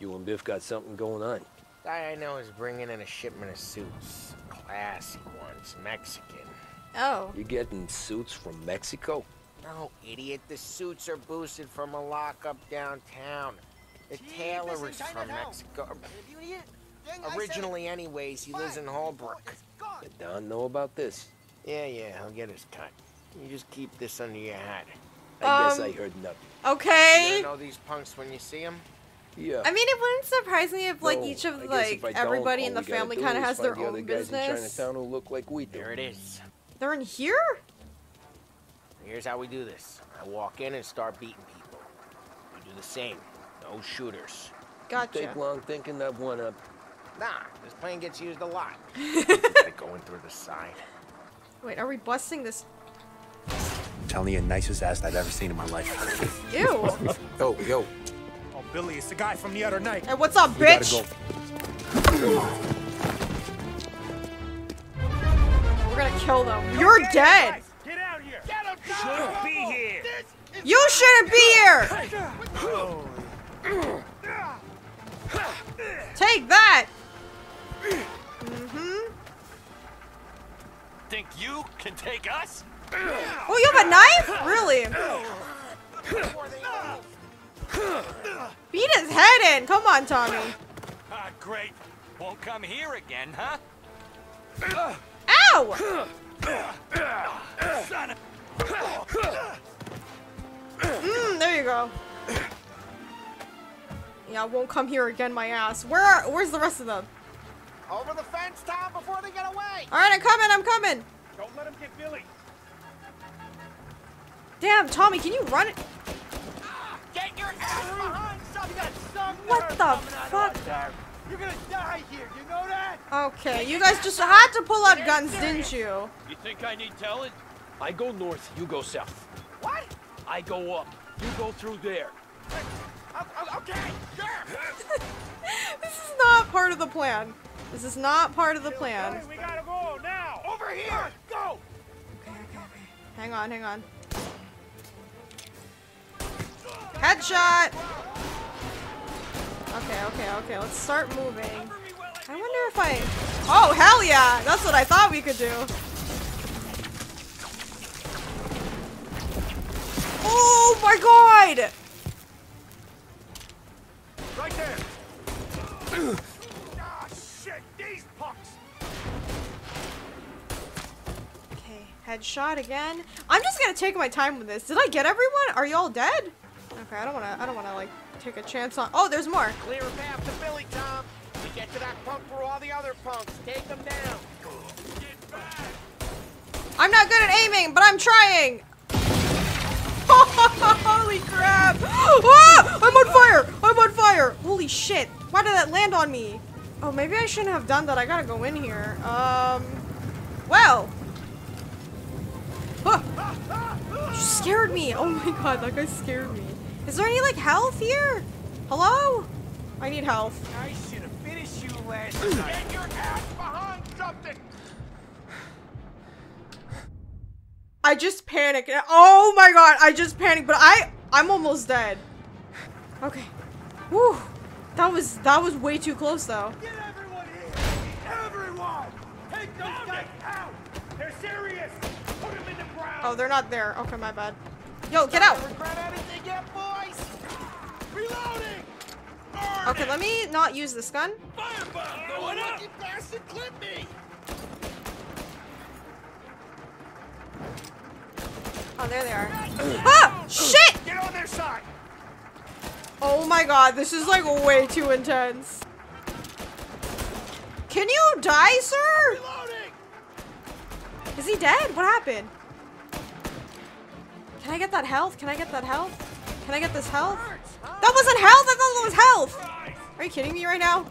You and Biff got something going on. Guy I know is bringing in a shipment of suits. Classy ones. Mexican. Oh. You getting suits from Mexico? No, idiot. The suits are boosted from a lockup downtown. The tailor is from Mexico. Originally, anyways, he lives in Holbrook. Did Don know about this? Yeah, he'll get his cut. You just keep this under your hat. I guess I heard nothing. Okay. You know these punks when you see them? Yeah. I mean, it wouldn't surprise me if, like, each of, like, everybody in the family kind of has their own business. Guys in Chinatown who look like we do. There it is. They're in here? Here's how we do this. I walk in and start beating people. We do the same. No shooters. Gotcha. Take long thinking that one up. Nah, this plane gets used a lot. Like going through the side. Wait, are we busting this? I'm telling you, nicest ass I've ever seen in my life. Ew. Oh, yo. Oh, Billy, it's the guy from the other night. Hey, what's up, bitch? We're gonna kill them. You're dead. Get out here. You shouldn't be here. You shouldn't be here. Take that. Mm-hmm. Think you can take us? Oh, you have a knife? Really? Beat his head in. Come on, Tommy. Ah, great. Won't come here again, huh? Ow! There you go. Yeah, I won't come here again, my ass. Where's the rest of them? Over the fence, Tom, before they get away! Alright, I'm coming! Don't let him get Billy! Damn, Tommy, can you run it? Get your ass behind something! What the fuck? You're gonna die here, you know that? Okay, you guys just had to pull out guns, didn't you? You think I need telling? I go north, you go south. What? I go up, you go through there. Okay, sure. This is not part of the plan. This is not part of the plan. We gotta go now. Over here. Go. Okay. Hang on. Headshot. Okay. Let's start moving. I wonder if I... Oh, hell yeah. That's what I thought we could do. Oh, my God. Right there. Ah, shit, these punks. Okay, headshot again. I'm just gonna take my time with this. Did I get everyone? Are you all dead? Okay, I don't wanna like take a chance on. Oh, there's more. Clear a path to Billy, Tom. We get to that punk for all the other punks. Take them down. Get back. I'm not good at aiming, but I'm trying. Holy crap! Ah, I'm on fire! Holy shit! Why did that land on me? Oh, maybe I shouldn't have done that. I gotta go in here. Well. You scared me. Oh my god, that guy scared me. Is there any like health here? Hello? I need health. I should have finished you last night. Get your ass behind something. I just panicked. Oh my god, I just panicked, but I'm almost dead. Okay. Whew. That was way too close though. Get everyone here! Everyone! Take those guys out! They're serious! Put them in the ground! Oh, they're not there. Okay, my bad. Yo, get out! Okay, let me not use this gun. Firebomb going up! You bastard, clip me! Oh, there they are. Ah! Shit! Get on their side! Oh my god, this is like way too intense. Can you die, sir? Is he dead? What happened? Can I get that health? Can I get this health? That wasn't health! I thought that was health! Are you kidding me right now?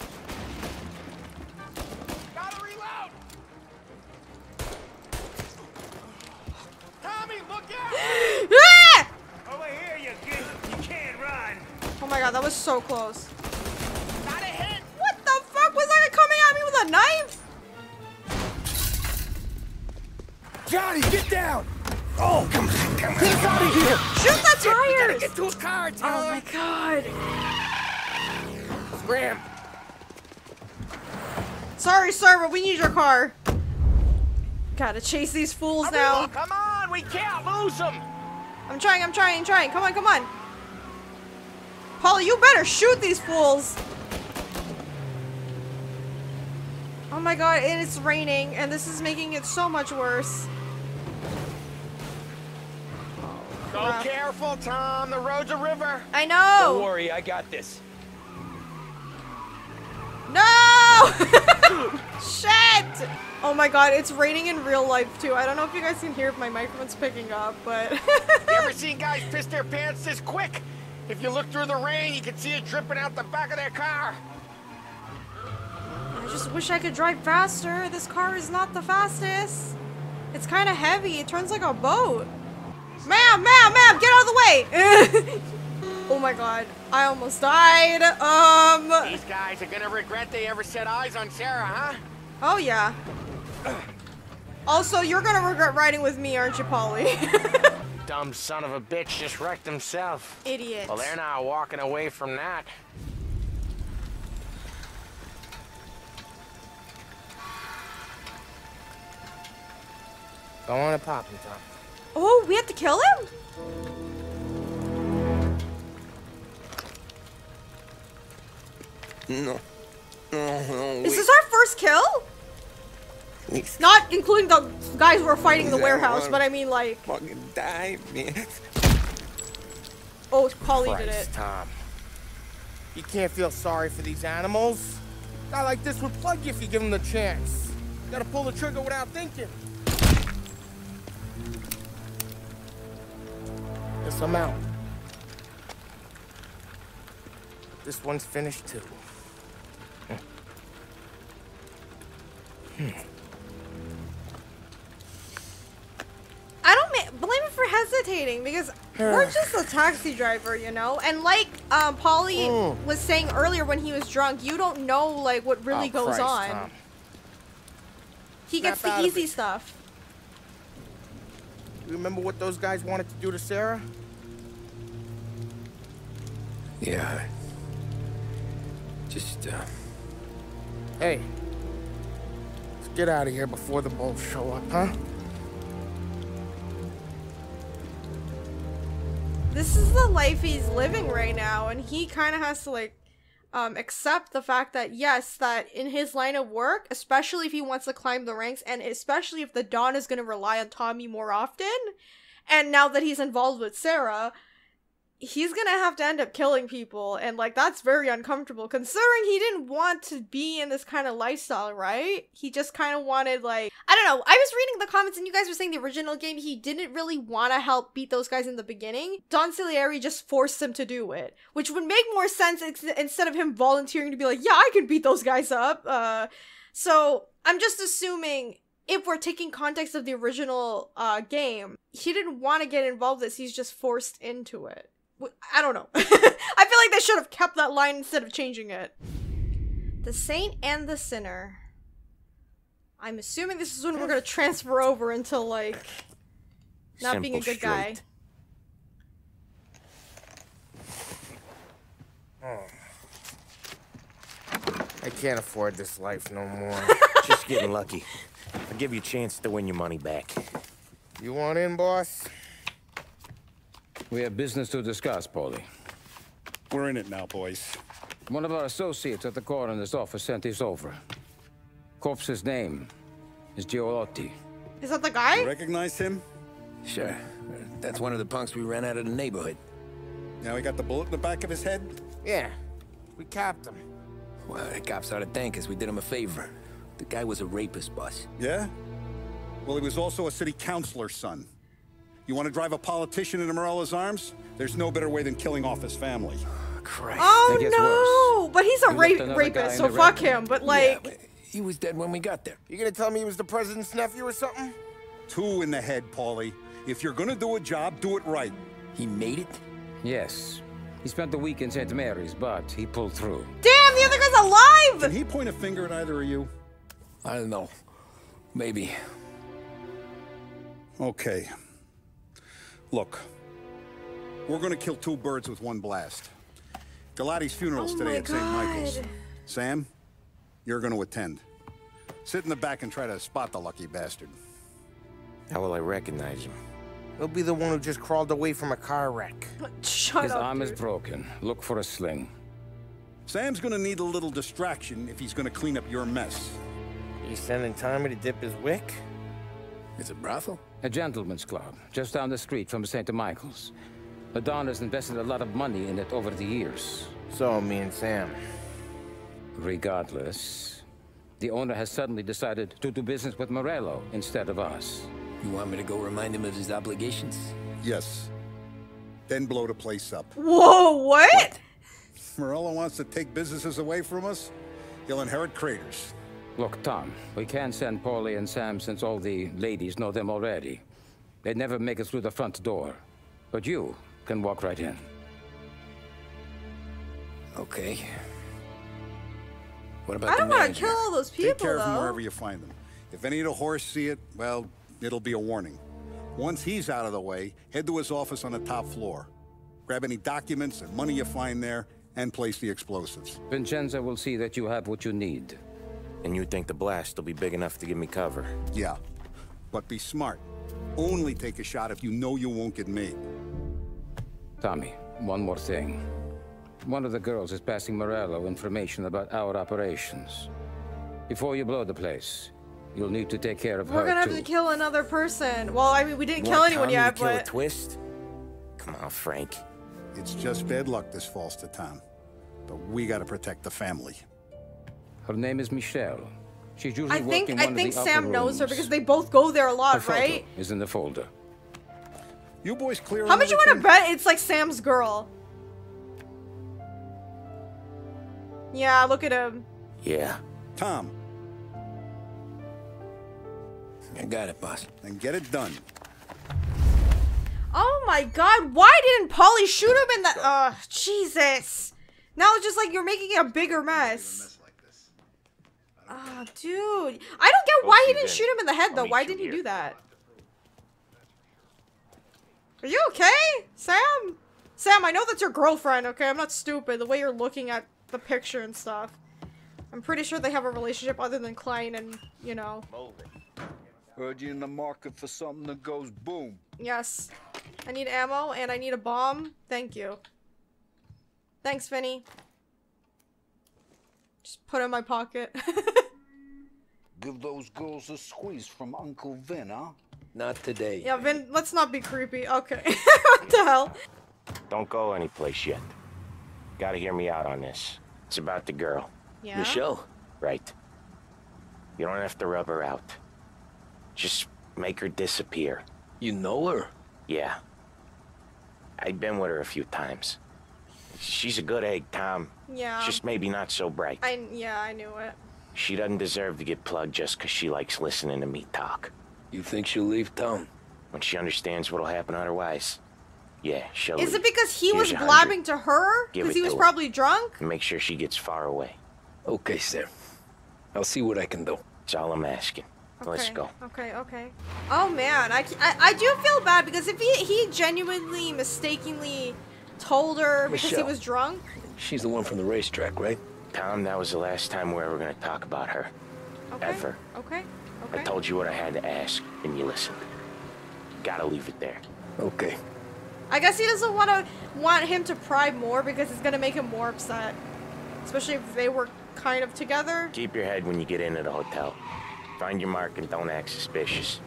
Tommy, look out! Ah! Over here, you can't run. that was so close. Not a hit. What the fuck was that coming at me with a knife? Johnny, get down! Oh, come on, come on! Get out of here! Shoot the tires! Get to a car, Tom. Oh my god! Scram! Sorry, sir, but we need your car. Gotta chase these fools now. Come on, we can't lose them. I'm trying. Come on, come on. Polly, you better shoot these fools. Oh my god, and it's raining, and this is making it so much worse. Oh, careful, Tom. The road's a river. I know. Don't worry, I got this. No! Shit! Oh my god, it's raining in real life too. I don't know if you guys can hear if my microphone's picking up, but... You ever seen guys piss their pants this quick? If you look through the rain, you can see it dripping out the back of their car. I just wish I could drive faster. This car is not the fastest. It's kind of heavy. It turns like a boat. Ma'am, get out of the way! Oh my god, I almost died. These guys are gonna regret they ever set eyes on Sarah, huh? Oh yeah. Also, you're gonna regret riding with me, aren't you, Polly? Dumb son of a bitch just wrecked himself. Idiot. Well, they're not walking away from that. Go on and pop him, Tom. Oh, we have to kill him? No. Is this our first kill? Not including the guys who are fighting the warehouse, but I mean like... Fucking die, man. Oh, Polly did it. Tom. You can't feel sorry for these animals. A guy like this would plug you if you give him the chance. You gotta pull the trigger without thinking. This I'm out. This one's finished too. I don't blame him for hesitating because we're just a taxi driver, you know. And like Polly was saying earlier when he was drunk, you don't know like what really goes on. Tom. He gets the easy stuff. You remember what those guys wanted to do to Sarah? Yeah. Just, hey. Let's get out of here before the bulls show up, huh? This is the life he's living right now, and he kind of has to, like, accept the fact that, yes, that in his line of work, especially if he wants to climb the ranks, and especially if the Don is going to rely on Tommy more often, and now that he's involved with Sarah, he's going to have to end up killing people, and, like, that's very uncomfortable, considering he didn't want to be in this kind of lifestyle, right? He just kind of wanted, like, I don't know, I was reading the comments, and you guys were saying the original game, he didn't really want to help beat those guys in the beginning. Don Salieri just forced him to do it, which would make more sense instead of him volunteering to be like, yeah, I can beat those guys up. So I'm just assuming... if we're taking context of the original game, he didn't want to get involved in this, he's just forced into it. I don't know. I feel like they should have kept that line instead of changing it. The Saint and the Sinner. I'm assuming this is when we're going to transfer over into, like, not being a good guy. Oh. I can't afford this life no more. Just getting lucky. I'll give you a chance to win your money back. You want in, boss? We have business to discuss, Polly. We're in it now, boys. One of our associates at the coroner's office sent this over. Corpse's name is Giolotti. Is that the guy? You recognize him? Sure. That's one of the punks we ran out of the neighborhood. Now he got the bullet in the back of his head? Yeah. We capped him. Well, the cops ought to thank us. We did him a favor. The guy was a rapist, boss. Yeah? Well, he was also a city councilor's son. You want to drive a politician into Morello's arms? There's no better way than killing off his family. Oh, Christ. Oh, no! Worse. But he's a rapist, so fuck him. But, like... yeah, but he was dead when we got there. You gonna tell me he was the president's nephew or something? Two in the head, Polly. If you're gonna do a job, do it right. He made it? Yes. He spent the week in St. Mary's, but he pulled through. Damn, the other guy's alive! Did he point a finger at either of you? I don't know. Maybe. Okay. Look. We're gonna kill two birds with one blast. Giolotti's funeral's today at St. Michael's. Sam, you're gonna attend. Sit in the back and try to spot the lucky bastard. How will I recognize him? He'll be the one who just crawled away from a car wreck. Shut up, his arm is broken. Look for a sling. Sam's gonna need a little distraction if he's gonna clean up your mess. He's sending Tommy to dip his wick? It's a brothel? A gentleman's club, just down the street from St. Michael's. The Don has invested a lot of money in it over the years. So, me and Sam. Regardless, the owner has suddenly decided to do business with Morello instead of us. You want me to go remind him of his obligations? Yes. Then blow the place up. Whoa, what? Morello wants to take businesses away from us? He'll inherit craters. Look, Tom, we can't send Polly and Sam since all the ladies know them already. They'd never make it through the front door. But you can walk right in. Okay. What about the manager? I don't want to kill all those people, though. Take care of them wherever you find them. If any of the horse see it, well, it'll be a warning. Once he's out of the way, head to his office on the top floor. Grab any documents and money you find there, and place the explosives. Vincenza will see that you have what you need. And you think the blast will be big enough to give me cover? Yeah, but be smart. Only take a shot if you know you won't get made. Tommy, one more thing. One of the girls is passing Morello information about our operations. Before you blow the place, you'll need to take care of her, too. We're gonna have to kill another person. Well, I mean, we didn't kill anyone yet, but... You want Tommy to kill a twist? Come on, Frank. It's just bad luck this falls to Tom. But we gotta protect the family. Her name is Michelle. She's usually working one of the upper rooms. I think Sam knows her because they both go there a lot, right? Is in the folder. You boys clear. How much you want to bet it's like Sam's girl? Yeah, look at him. Yeah. Tom. I got it, boss. Then get it done. Oh my God! Why didn't Polly shoot him in the? Jesus! Now it's just like you're making a bigger mess. Oh, dude. I don't get why he didn't shoot him in the head, though. Why didn't he do that? Are you okay? Sam? Sam, I know that's your girlfriend, okay? I'm not stupid. The way you're looking at the picture and stuff. I'm pretty sure they have a relationship other than client and, you know. Heard you in the market for something that goes boom. Yes. I need ammo and I need a bomb. Thank you. Thanks, Vinny. Just put it in my pocket. Give those girls a squeeze from Uncle Vin, huh? Not today. Yeah, Vin, let's not be creepy. Okay. What the hell? Don't go anyplace yet. Gotta hear me out on this. It's about the girl. Yeah? Michelle? Right. You don't have to rub her out. Just make her disappear. You know her? Yeah. I've been with her a few times. She's a good egg, Tom. Yeah. Just maybe not so bright. Yeah, I knew it. She doesn't deserve to get plugged just because she likes listening to me talk. You think she'll leave town? When she understands what'll happen otherwise. Yeah, she'll leave. Is it because he was blabbing to her? Because he was probably drunk? Make sure she gets far away. Okay, sir. I'll see what I can do. That's all I'm asking. Okay. Let's go. Okay, okay. Oh, man. I do feel bad because if he genuinely, mistakenly... told her because Michelle, he was drunk. She's the one from the racetrack, right? Tom, that was the last time we're ever going to talk about her. Okay. Ever. Okay. Okay. I told you what I had to ask, and you listened. Gotta leave it there. Okay. I guess he doesn't want him to pry more because it's going to make him more upset. Especially if they were kind of together. Keep your head when you get into the hotel. Find your mark and don't act suspicious.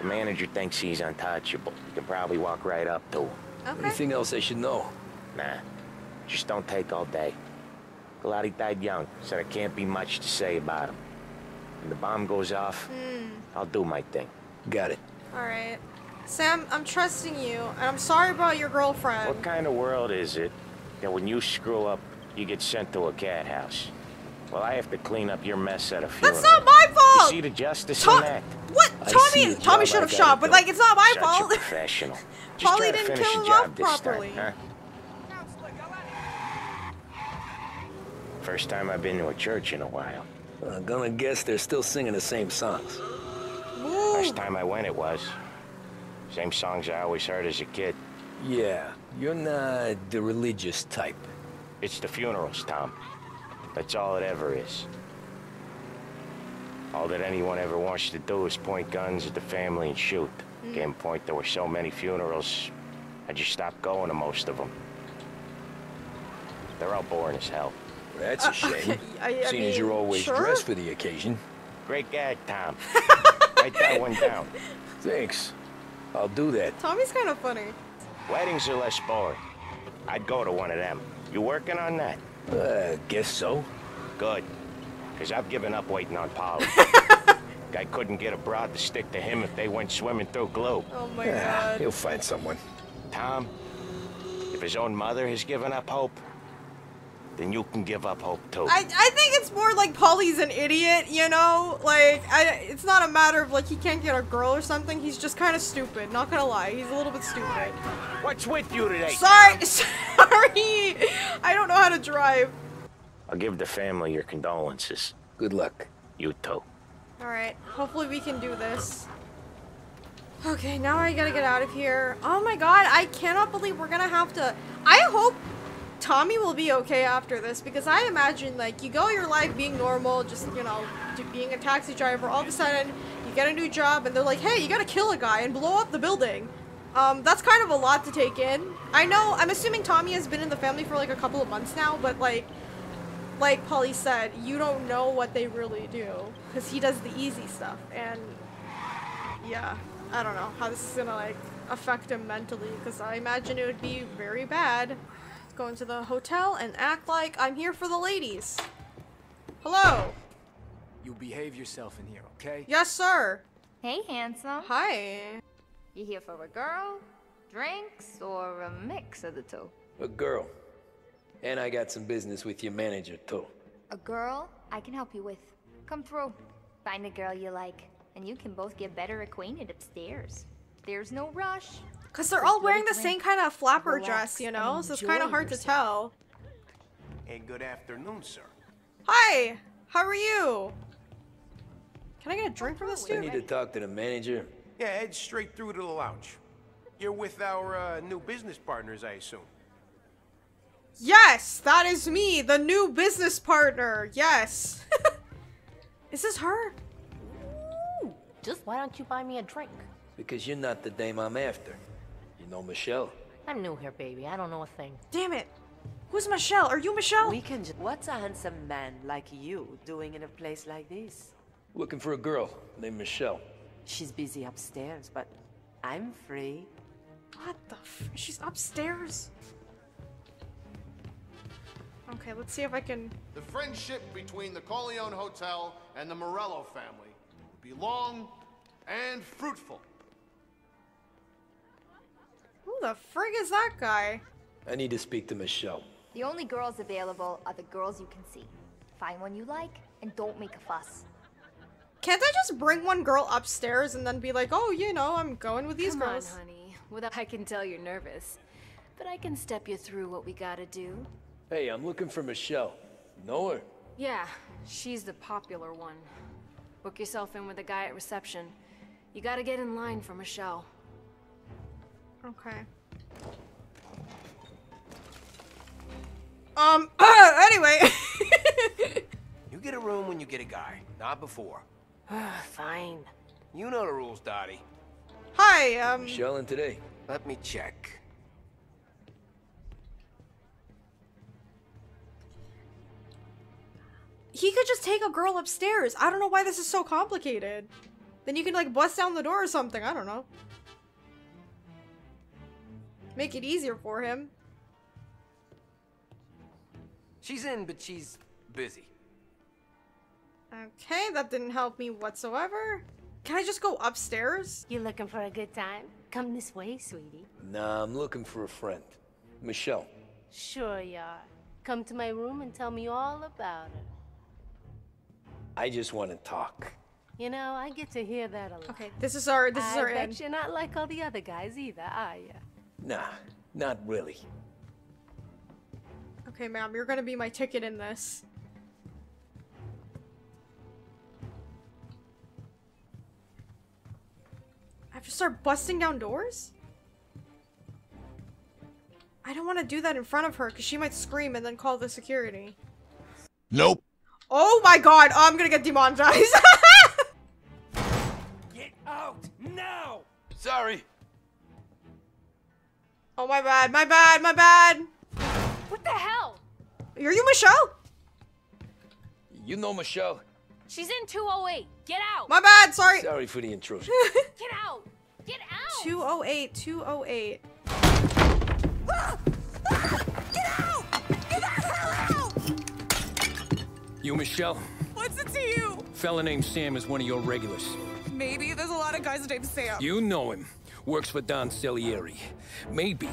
The manager thinks he's untouchable. You can probably walk right up to him. Okay. Anything else I should know? Nah. Just don't take all day. Giuliano died young, so there can't be much to say about him. When the bomb goes off, I'll do my thing. Got it. Alright. Sam, I'm trusting you, and I'm sorry about your girlfriend. What kind of world is it that when you screw up, you get sent to a cat house? Well, I have to clean up your mess at a funeral. That's not my fault! You see the justice in that? What? Tommy should have shot, but like, it's not my fault. Professional. Polly didn't kill him off properly. Time, huh? First time I've been to a church in a while. I'm gonna guess they're still singing the same songs. Woo. First time I went, it was. Same songs I always heard as a kid. Yeah, you're not the religious type. It's the funerals, Tom. That's all it ever is. All that anyone ever wants to do is point guns at the family and shoot. Came a point, there were so many funerals, I just stopped going to most of them. They're all boring as hell. Well, that's a shame, seeing as you're always dressed for the occasion. Great gag, Tom. Write that one down. Thanks. I'll do that. Tommy's kind of funny. Weddings are less boring. I'd go to one of them. You working on that? Guess so. Good. Because I've given up waiting on Polly. I couldn't get a broad to stick to him if they went swimming through glue. Oh, my God. He'll find someone. Tom, if his own mother has given up hope, then you can give up hope, too. I think it's more like Polly's an idiot, you know? Like, it's not a matter of, like, he can't get a girl or something. He's just kind of stupid. Not gonna lie. He's a little bit stupid. What's with you today? Sorry. I don't know how to drive. I'll give the family your condolences. Good luck. You, too. Alright, hopefully we can do this. Okay, now I gotta get out of here. Oh my God, I cannot believe we're gonna have to... I hope Tommy will be okay after this, because I imagine, like, you go your life being normal, just, you know, being a taxi driver, all of a sudden, you get a new job, and they're like, hey, you gotta kill a guy and blow up the building. That's kind of a lot to take in. I know, I'm assuming Tommy has been in the family for, like, a couple of months now, but, like Polly said, you don't know what they really do, because he does the easy stuff, and yeah, I don't know how this is gonna like affect him mentally, because I imagine it would be very bad. Go into the hotel and act like I'm here for the ladies. Hello. You behave yourself in here, okay? Yes, sir. Hey, handsome. Hi. You here for a girl, drinks, or a mix of the two? A girl. And I got some business with your manager, too. A girl I can help you with. Come through. Find a girl you like, and you can both get better acquainted upstairs. There's no rush. Because they're all wearing the same kind of flapper dress, you know? So it's kind of hard to tell. Hey, good afternoon, sir. Hi! How are you? Can I get a drink from this dude? I need to talk to the manager. Yeah, head straight through to the lounge. You're with our new business partners, I assume. Yes, that is me, the new business partner. Yes. Is this her? Ooh, just why don't you buy me a drink? Because you're not the dame I'm after. You know Michelle? I'm new here, baby. I don't know a thing. Damn it. Who's Michelle? Are you Michelle? We can just... What's a handsome man like you doing in a place like this? Looking for a girl named Michelle. She's busy upstairs, but I'm free. What the f... She's upstairs? Okay, let's see if I can... The friendship between the Corleone Hotel and the Morello family will be long and fruitful. Who the frig is that guy? I need to speak to Michelle. The only girls available are the girls you can see. Find one you like and don't make a fuss. Can't I just bring one girl upstairs and then be like, oh, you know, I'm going with these girls? Come on, honey. I can tell you're nervous, but I can step you through what we gotta do. Hey, I'm looking for Michelle. Know her? Yeah, she's the popular one. Book yourself in with a guy at reception. You gotta get in line for Michelle. Okay. Anyway. You get a room when you get a guy, not before. Fine. You know the rules, Dottie. Hi, Michelle in today. Let me check. He could just take a girl upstairs. I don't know why this is so complicated. Then you can like bust down the door or something. I don't know. Make it easier for him. She's in, but she's busy. Okay, that didn't help me whatsoever. Can I just go upstairs? You looking for a good time? Come this way, sweetie. Nah, I'm looking for a friend. Michelle. Sure you are. Come to my room and tell me all about her. I just want to talk. You know, I get to hear that a lot. Okay, this is our end. I bet you're not like all the other guys either, are you? Nah, not really. Okay, ma'am, you're gonna be my ticket in this. Just start busting down doors? I don't want to do that in front of her because she might scream and then call the security. Nope. Oh my god, oh, I'm gonna get demonetized. Get out now! Sorry. Oh my bad, my bad, my bad. What the hell? Are you Michelle? You know Michelle. She's in 208. Get out. My bad, sorry. Sorry for the intrusion. Get out. Get out. 208, 208. Ah! Ah! Get out! Get the hell out! You, Michelle? What's it to you? A fella named Sam is one of your regulars. Maybe. There's a lot of guys named Sam. You know him. Works for Don Salieri. Maybe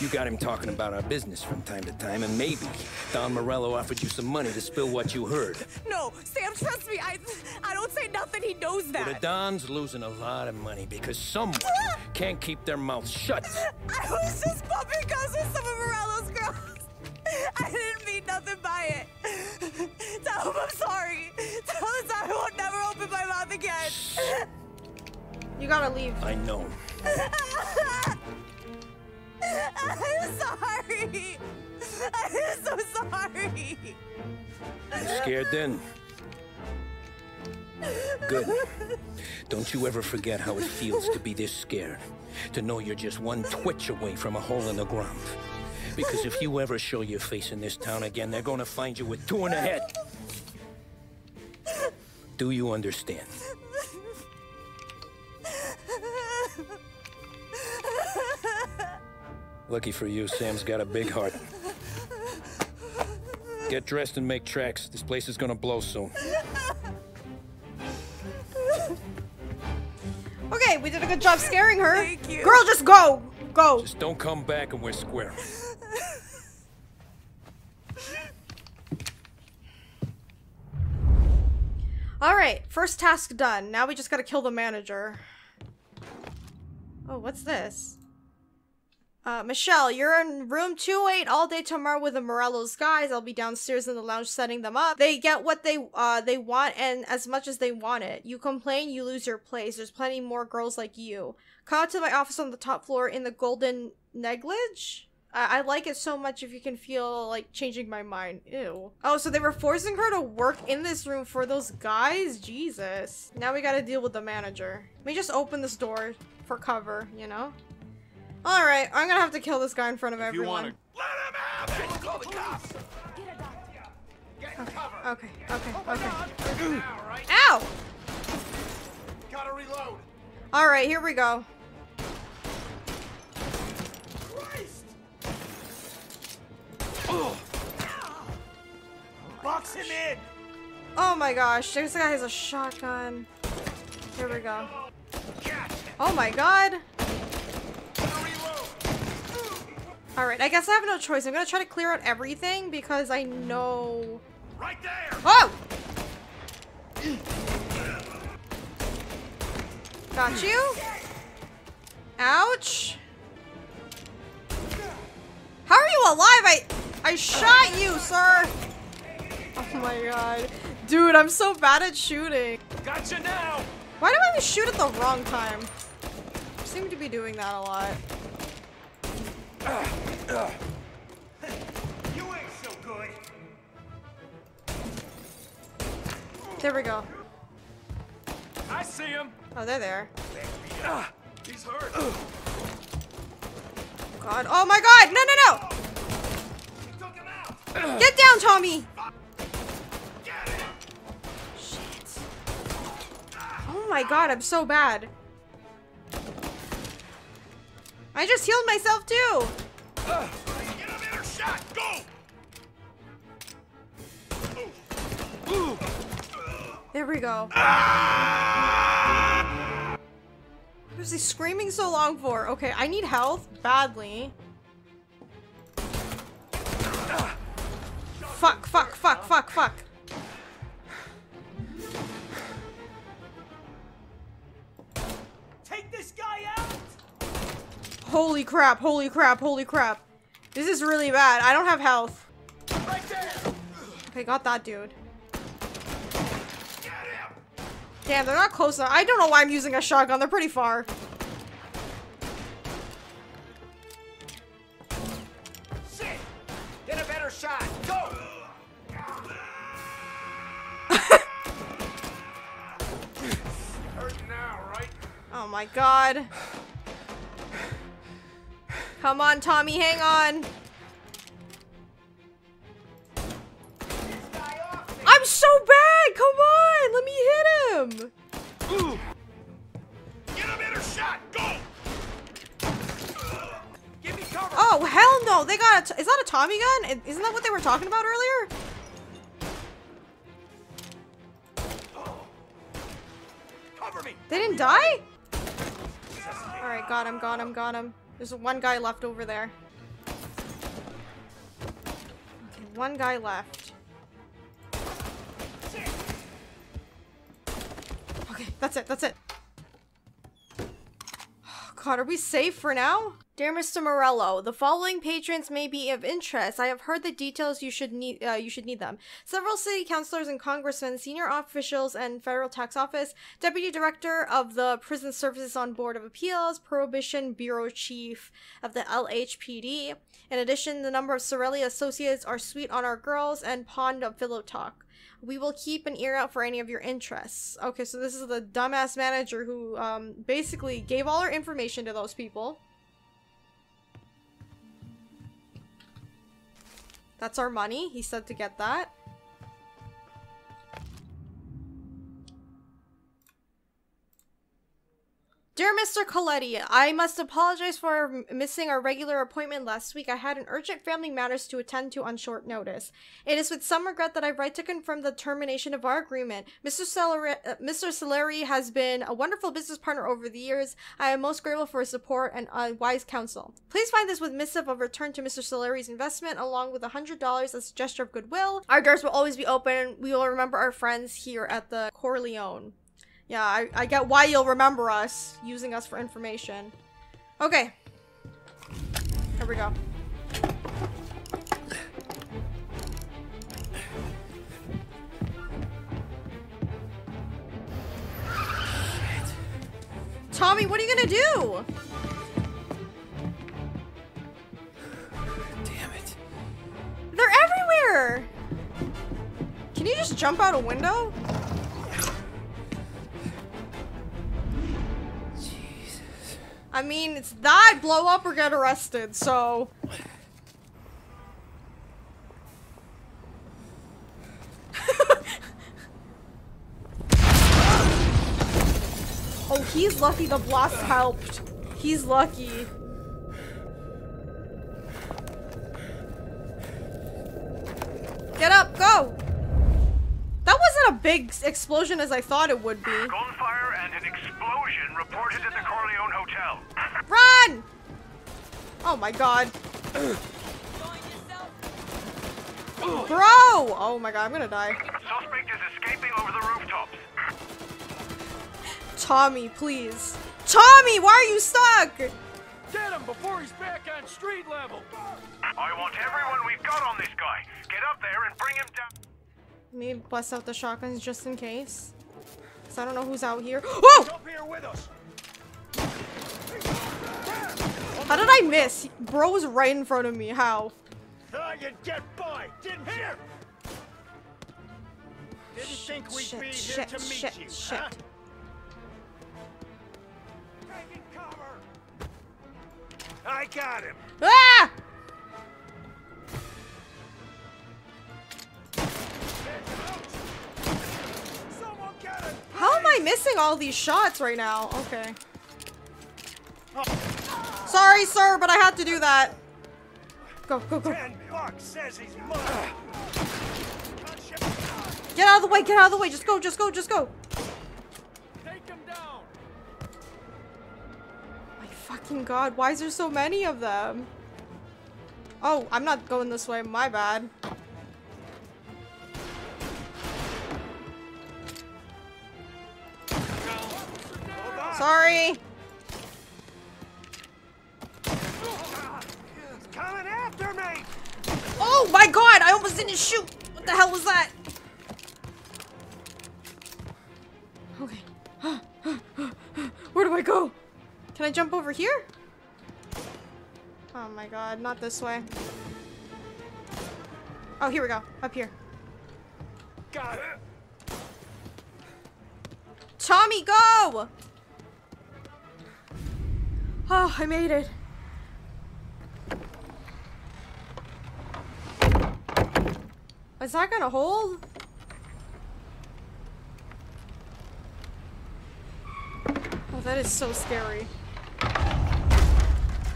you got him talking about our business from time to time, and maybe Don Morello offered you some money to spill what you heard. No, Sam, trust me. I don't say nothing. He knows that. But the Don's losing a lot of money because someone can't keep their mouth shut. I was just bumping guns with some of Morello's girls. I didn't mean nothing by it. Tell him I'm sorry. Tell him I won't never open my mouth again. You gotta leave. I know. I'm sorry. I'm so sorry. You're scared then? Good. Don't you ever forget how it feels to be this scared. To know you're just one twitch away from a hole in the ground. Because if you ever show your face in this town again, they're gonna find you with two in the head. Do you understand? Lucky for you, Sam's got a big heart. Get dressed and make tracks. This place is gonna blow soon. Okay, we did a good job scaring her. Thank you. Girl, just go! Go! Just don't come back and we're square. Alright, first task done. Now we just gotta kill the manager. Oh, what's this? Michelle, you're in room 28 all day tomorrow with the Morello's guys. I'll be downstairs in the lounge setting them up. They get what they want and as much as they want it. You complain, you lose your place. There's plenty more girls like you. Come out to my office on the top floor in the golden negligee. I like it so much if you can feel like changing my mind. Ew. Oh, so they were forcing her to work in this room for those guys? Jesus. Now we gotta deal with the manager. Let me just open this door for cover, you know? All right, I'm gonna have to kill this guy in front of everyone. Let him have it! Call the cops! Get a doctor. Get cover. Okay, okay, okay. Ow! Gotta reload. All right, here we go. Christ! Oh. Box him in. Oh my gosh, this guy has a shotgun. Here we go. Oh my god. Alright, I guess I have no choice. I'm gonna try to clear out everything because I know... Right there! Oh! Got you. Ouch. How are you alive? I shot you, sir! Oh my god. Dude, I'm so bad at shooting. Gotcha now! Why do I even shoot at the wrong time? I seem to be doing that a lot. You ain't so good. There we go. I see him. Oh, they're there. He's hurt. God. Oh my god. No, no, no. You took him out. Get down, Tommy. Get him. Shit. Oh my god, I'm so bad. I just healed myself too! Get a better shot! Go! Ooh. There we go. Ah! What is he screaming so long for? Okay, I need health badly. Fuck, fuck, fuck, fuck, fuck. Take this guy out! Holy crap, holy crap, holy crap. This is really bad. I don't have health. Right there. Okay, got that dude. Damn, they're not close enough. I don't know why I'm using a shotgun. They're pretty far. my god. Come on, Tommy, hang on. I'm so bad! Come on! Let me hit him! Ooh. Get a better shot! Go! Give me cover! Oh, hell no! They got a... Is that a Tommy gun? Isn't that what they were talking about earlier? They didn't die? Alright, got him, got him, got him. There's one guy left over there. Okay, one guy left. Okay, that's it, that's it. Oh, god, are we safe for now? Dear Mr. Morello, the following patrons may be of interest. I have heard the details you should need them. Several city councilors and congressmen, senior officials and federal tax office, deputy director of the prison services on board of appeals, prohibition bureau chief of the LHPD. In addition, the number of Sorelli associates are sweet on our girls and fond of pillow talk. We will keep an ear out for any of your interests. Okay, so this is the dumbass manager who basically gave all her information to those people. That's our money. He said to get that. Dear Mr. Coletti, I must apologize for missing our regular appointment last week. I had an urgent family matters to attend to on short notice. It is with some regret that I write to confirm the termination of our agreement. Mr. Salieri has been a wonderful business partner over the years. I am most grateful for his support and wise counsel. Please find this with missive of return to Mr. Soleri's investment along with $100 as a gesture of goodwill. Our doors will always be open. We will remember our friends here at the Corleone. Yeah, I get why you'll remember us, using us for information. Okay. Here we go. Tommy, what are you gonna do? Damn it. They're everywhere! Can you just jump out a window? I mean, it's that blow up or get arrested, so. Oh, he's lucky the blast helped. He's lucky. Get up, go! That wasn't a big explosion as I thought it would be. Gunfire and an explosion reported at the Corleone Hotel. Run! Oh my god. Bro! Oh my god, I'm gonna die. Suspect is escaping over the rooftops. Tommy, please. Tommy, why are you stuck? Get him before he's back on street level. I want everyone we've got on this guy. Get up there and bring him down. Maybe bust out the shotguns just in case. Cause I don't know who's out here. Whoa! How did I miss? Bro was right in front of me. How? Thought you'd get by, didn't you? Didn't think we'd be here to meet you, huh? Taking cover. I got him. Ah! How am I missing all these shots right now? Okay. Sorry, sir, but I had to do that. Go, go, go. Get out of the way, get out of the way. Just go, just go, just go. Take him down. My fucking god, why is there so many of them? Oh, I'm not going this way, my bad. Sorry. He's coming after me. Oh my god, I almost didn't shoot. What the hell was that? Okay. Where do I go? Can I jump over here? Oh my god, not this way. Oh, here we go. Up here. Got it. Tommy, go! Oh, I made it. Is that gonna hold? Oh, that is so scary.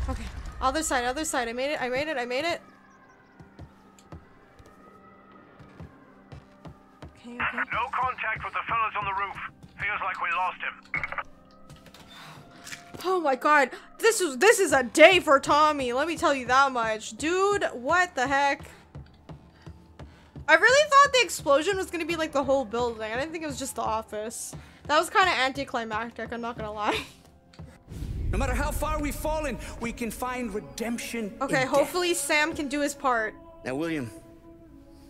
Okay, other side, I made it, I made it, I made it. Okay, okay. No contact with the fellas on the roof. Feels like we lost him. Oh my god, this is a day for Tommy, let me tell you that much. Dude, what the heck? I really thought the explosion was gonna be like the whole building. I didn't think it was just the office. That was kind of anticlimactic, I'm not gonna lie. No matter how far we've fallen, we can find redemption. Okay, hopefully death. Sam can do his part. Now, William,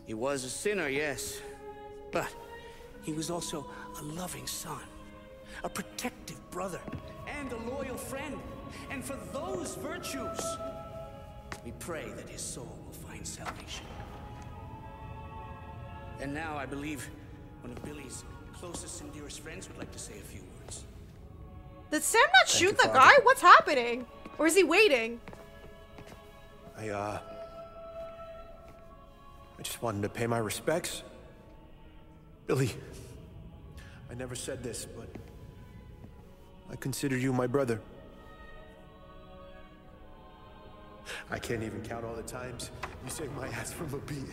he was a sinner, yes. But he was also a loving son, a protective brother, and a loyal friend. And for those virtues, we pray that his soul will find salvation. And now, I believe one of Billy's closest and dearest friends would like to say a few words. Did Sam not shoot the guy? What's happening? Or is he waiting? I just wanted to pay my respects. Billy, I never said this, but I consider you my brother. I can't even count all the times you saved my ass from a beating.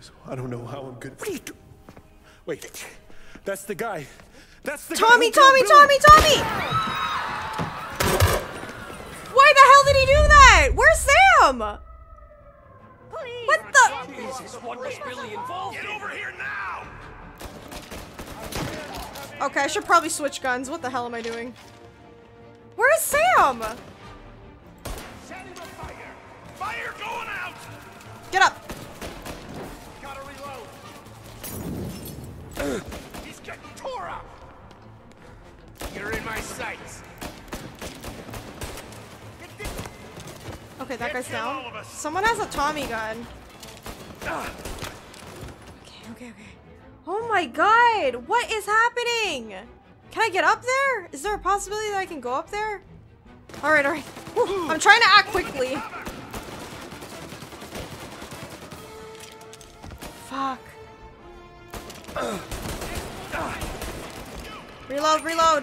So I don't know how I'm gonna. What are you doing? Wait, that's the guy. That's the Tommy, guy Tommy! Why the hell did he do that? Where's Sam? Please. What the? Jesus, what was Billy involved? Get over here now! Okay, I should probably switch guns. What the hell am I doing? Where's Sam? Setting the fire! Fire going out! Get up! Gotta reload. He's getting tore up. You're in my sights. Okay, that guy's down. Someone has a Tommy gun. Okay, okay, okay. Oh my god! What is happening? Can I get up there? Is there a possibility that I can go up there? Alright, alright. I'm trying to act quickly. Fuck. Reload, reload.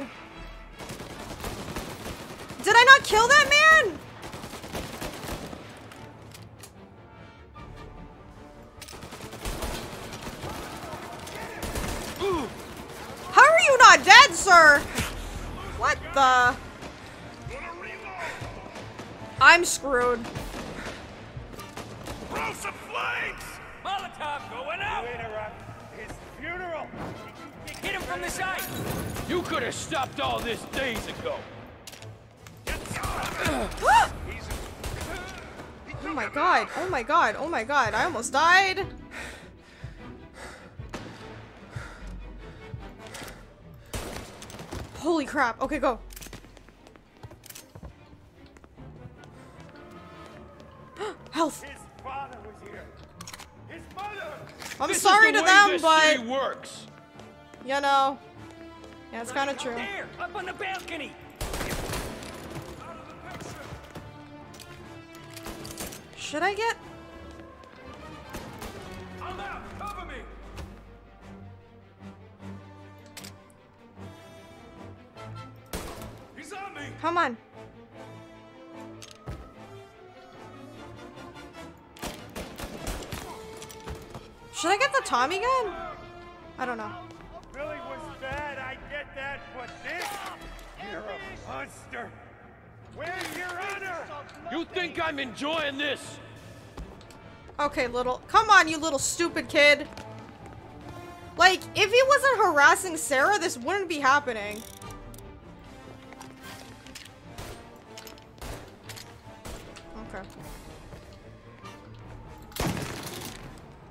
Did I not kill that man? How are you not dead, sir? What the? I'm screwed. Throw some flames! Molotov going out! You interrupt his funeral! Hit him from the side! You could have stopped all this days ago! Oh my god, oh my god, oh my god, I almost died! Holy crap, okay, go! Health! I'm sorry to them, but works. You know, yeah, it's kind of true. There, up on the balcony. Should I get? I'm out. Cover me. He's on me. Come on. Should I get the Tommy gun? I don't know. Billy was bad, I get that, but this? You're a monster. Where's your honor? You think I'm enjoying this? Okay, little. Come on, you little stupid kid. Like, if he wasn't harassing Sarah, this wouldn't be happening. Okay.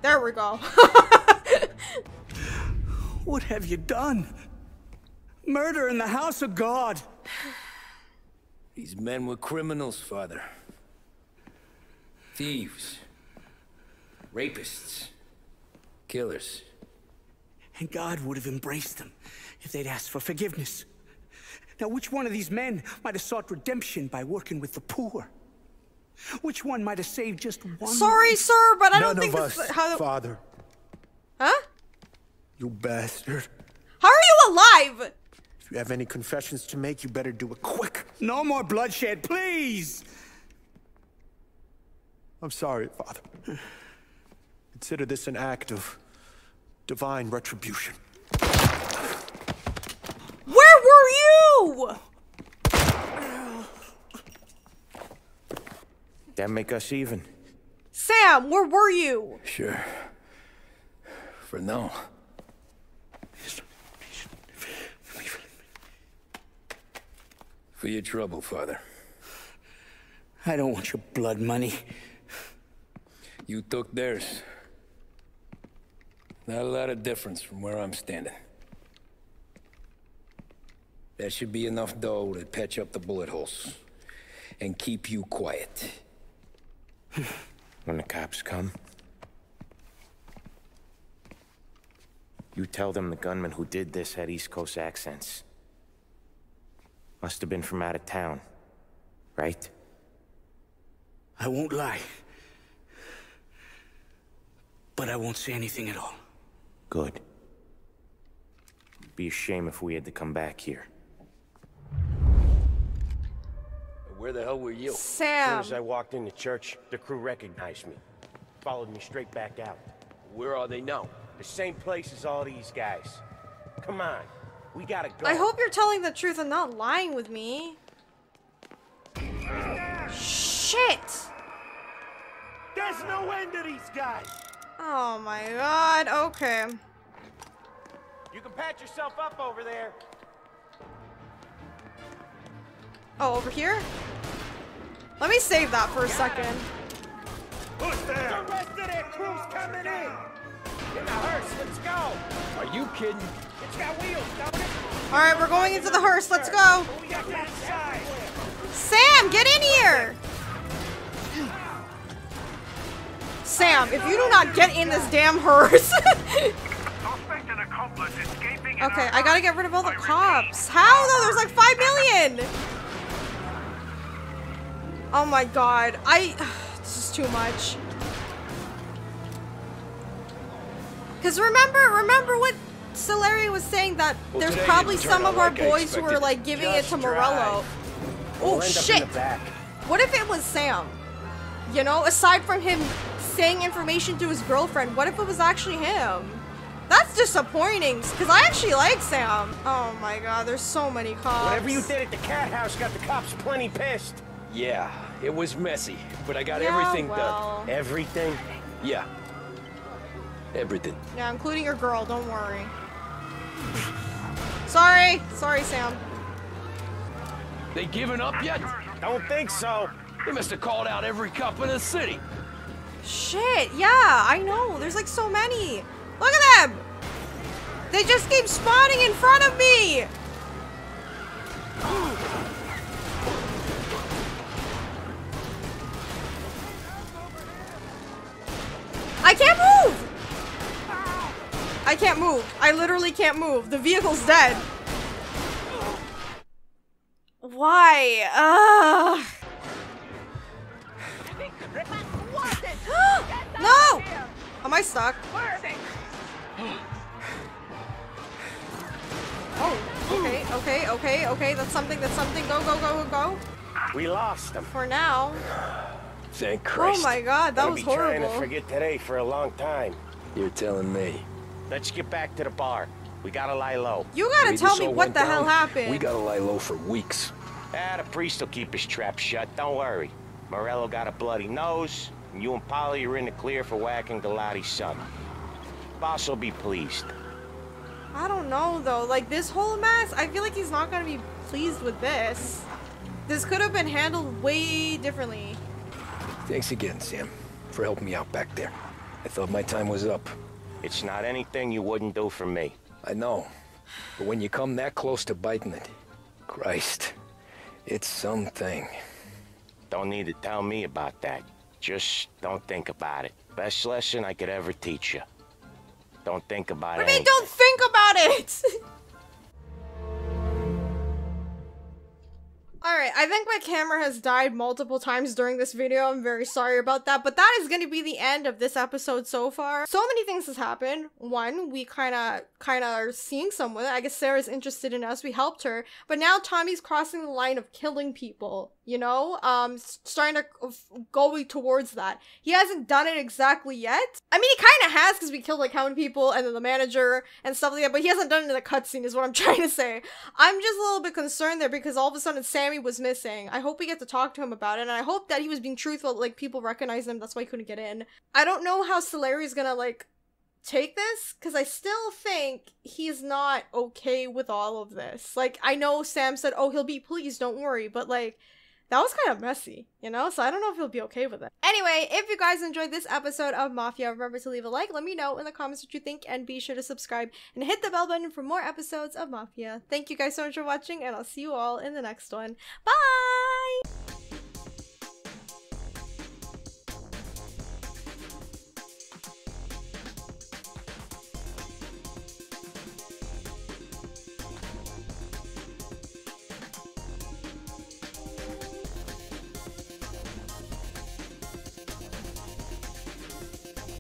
There we go. What have you done? Murder in the house of God. These men were criminals, Father. Thieves. Rapists. Killers. And God would have embraced them if they'd asked for forgiveness. Now, which one of these men might have sought redemption by working with the poor? Which one might have saved just one? Sorry, sir, but I don't think this is how... Father. Huh? You bastard. How are you alive? If you have any confessions to make, you better do it quick. No more bloodshed, please! I'm sorry, Father. Consider this an act of divine retribution. Where were you? That make us even. Sam, where were you? Sure. For now. For your trouble, Father. I don't want your blood money. You took theirs. Not a lot of difference from where I'm standing. That should be enough dough to patch up the bullet holes. And keep you quiet. When the cops come, you tell them the gunman who did this had East Coast accents. Must have been from out of town, right? I won't lie. But I won't say anything at all. Good. It'd be a shame if we had to come back here. Where the hell were you? Sam! As soon as I walked into church, the crew recognized me. Followed me straight back out. Where are they now? The same place as all these guys. Come on, we gotta go. I hope you're telling the truth and not lying with me. Shit! There's no end to these guys! Oh my god, okay. You can patch yourself up over there. Oh, over here? Let me save that for a second. Who's there? The rest of their crew's coming in! Get the hearse, let's go! Are you kidding? It's got wheels, don't it? Alright, we're going into the hearse, let's go! Sam, get in here! Sam, if you do not get in this damn hearse... Okay, I gotta get rid of all the cops. How though? There's like 5 million! Oh my god, this is too much. Cause remember what Salieri was saying, that there's probably some of our boys who were like giving it to Morello. Oh shit! What if it was Sam? You know, aside from him saying information to his girlfriend, what if it was actually him? That's disappointing, because I actually like Sam. Oh my god, there's so many cops. Whatever you did at the cat house got the cops plenty pissed. Yeah, it was messy, but I got everything done. Everything? Yeah. Everything. Yeah, including your girl, don't worry. Sorry, Sam. They giving up yet? Don't think so. They must have called out every cop in the city. Shit, yeah, I know. There's like so many. Look at them! They just keep spawning in front of me! I can't move! I can't move. I literally can't move. The vehicle's dead. Why? No! Am I stuck? Oh, okay, that's something, go. We lost them. For now. Thank Christ. Oh my god, that was horrible. I'll be trying to forget today for a long time. You're telling me. Let's get back to the bar. We gotta lie low. You gotta tell me what the hell happened. We gotta lie low for weeks. Ah, the priest will keep his trap shut, don't worry. Morello got a bloody nose, and you and Polly are in the clear for whacking Giolotti's son. Boss will be pleased. I don't know though, like this whole mess, I feel like he's not gonna be pleased with this. This could have been handled way differently. Thanks again, Sam, for helping me out back there. I thought my time was up. It's not anything you wouldn't do for me. I know, but when you come that close to biting it, Christ, it's something. Don't need to tell me about that. Just don't think about it. Best lesson I could ever teach you. Don't think about it. I mean, don't think about it. Alright, I think my camera has died multiple times during this video. I'm very sorry about that, but that is going to be the end of this episode so far. So many things has happened. One, we kind of are seeing someone. I guess Sarah's interested in us. We helped her, but now Tommy's crossing the line of killing people, you know? Starting to go towards that. He hasn't done it exactly yet. I mean, he kind of has because we killed like how many people and then the manager and stuff like that, but he hasn't done it in the cutscene is what I'm trying to say. I'm just a little bit concerned there because all of a sudden Sammy was missing. I hope we get to talk to him about it, and I hope that he was being truthful, like people recognized him, that's why he couldn't get in. I don't know how Solari's gonna like take this because I still think he's not okay with all of this. Like, I know Sam said, oh, he'll be pleased, don't worry, but like that was kind of messy, you know? So I don't know if he'll be okay with it. Anyway, if you guys enjoyed this episode of Mafia, remember to leave a like, let me know in the comments what you think, and be sure to subscribe and hit the bell button for more episodes of Mafia. Thank you guys so much for watching, and I'll see you all in the next one. Bye!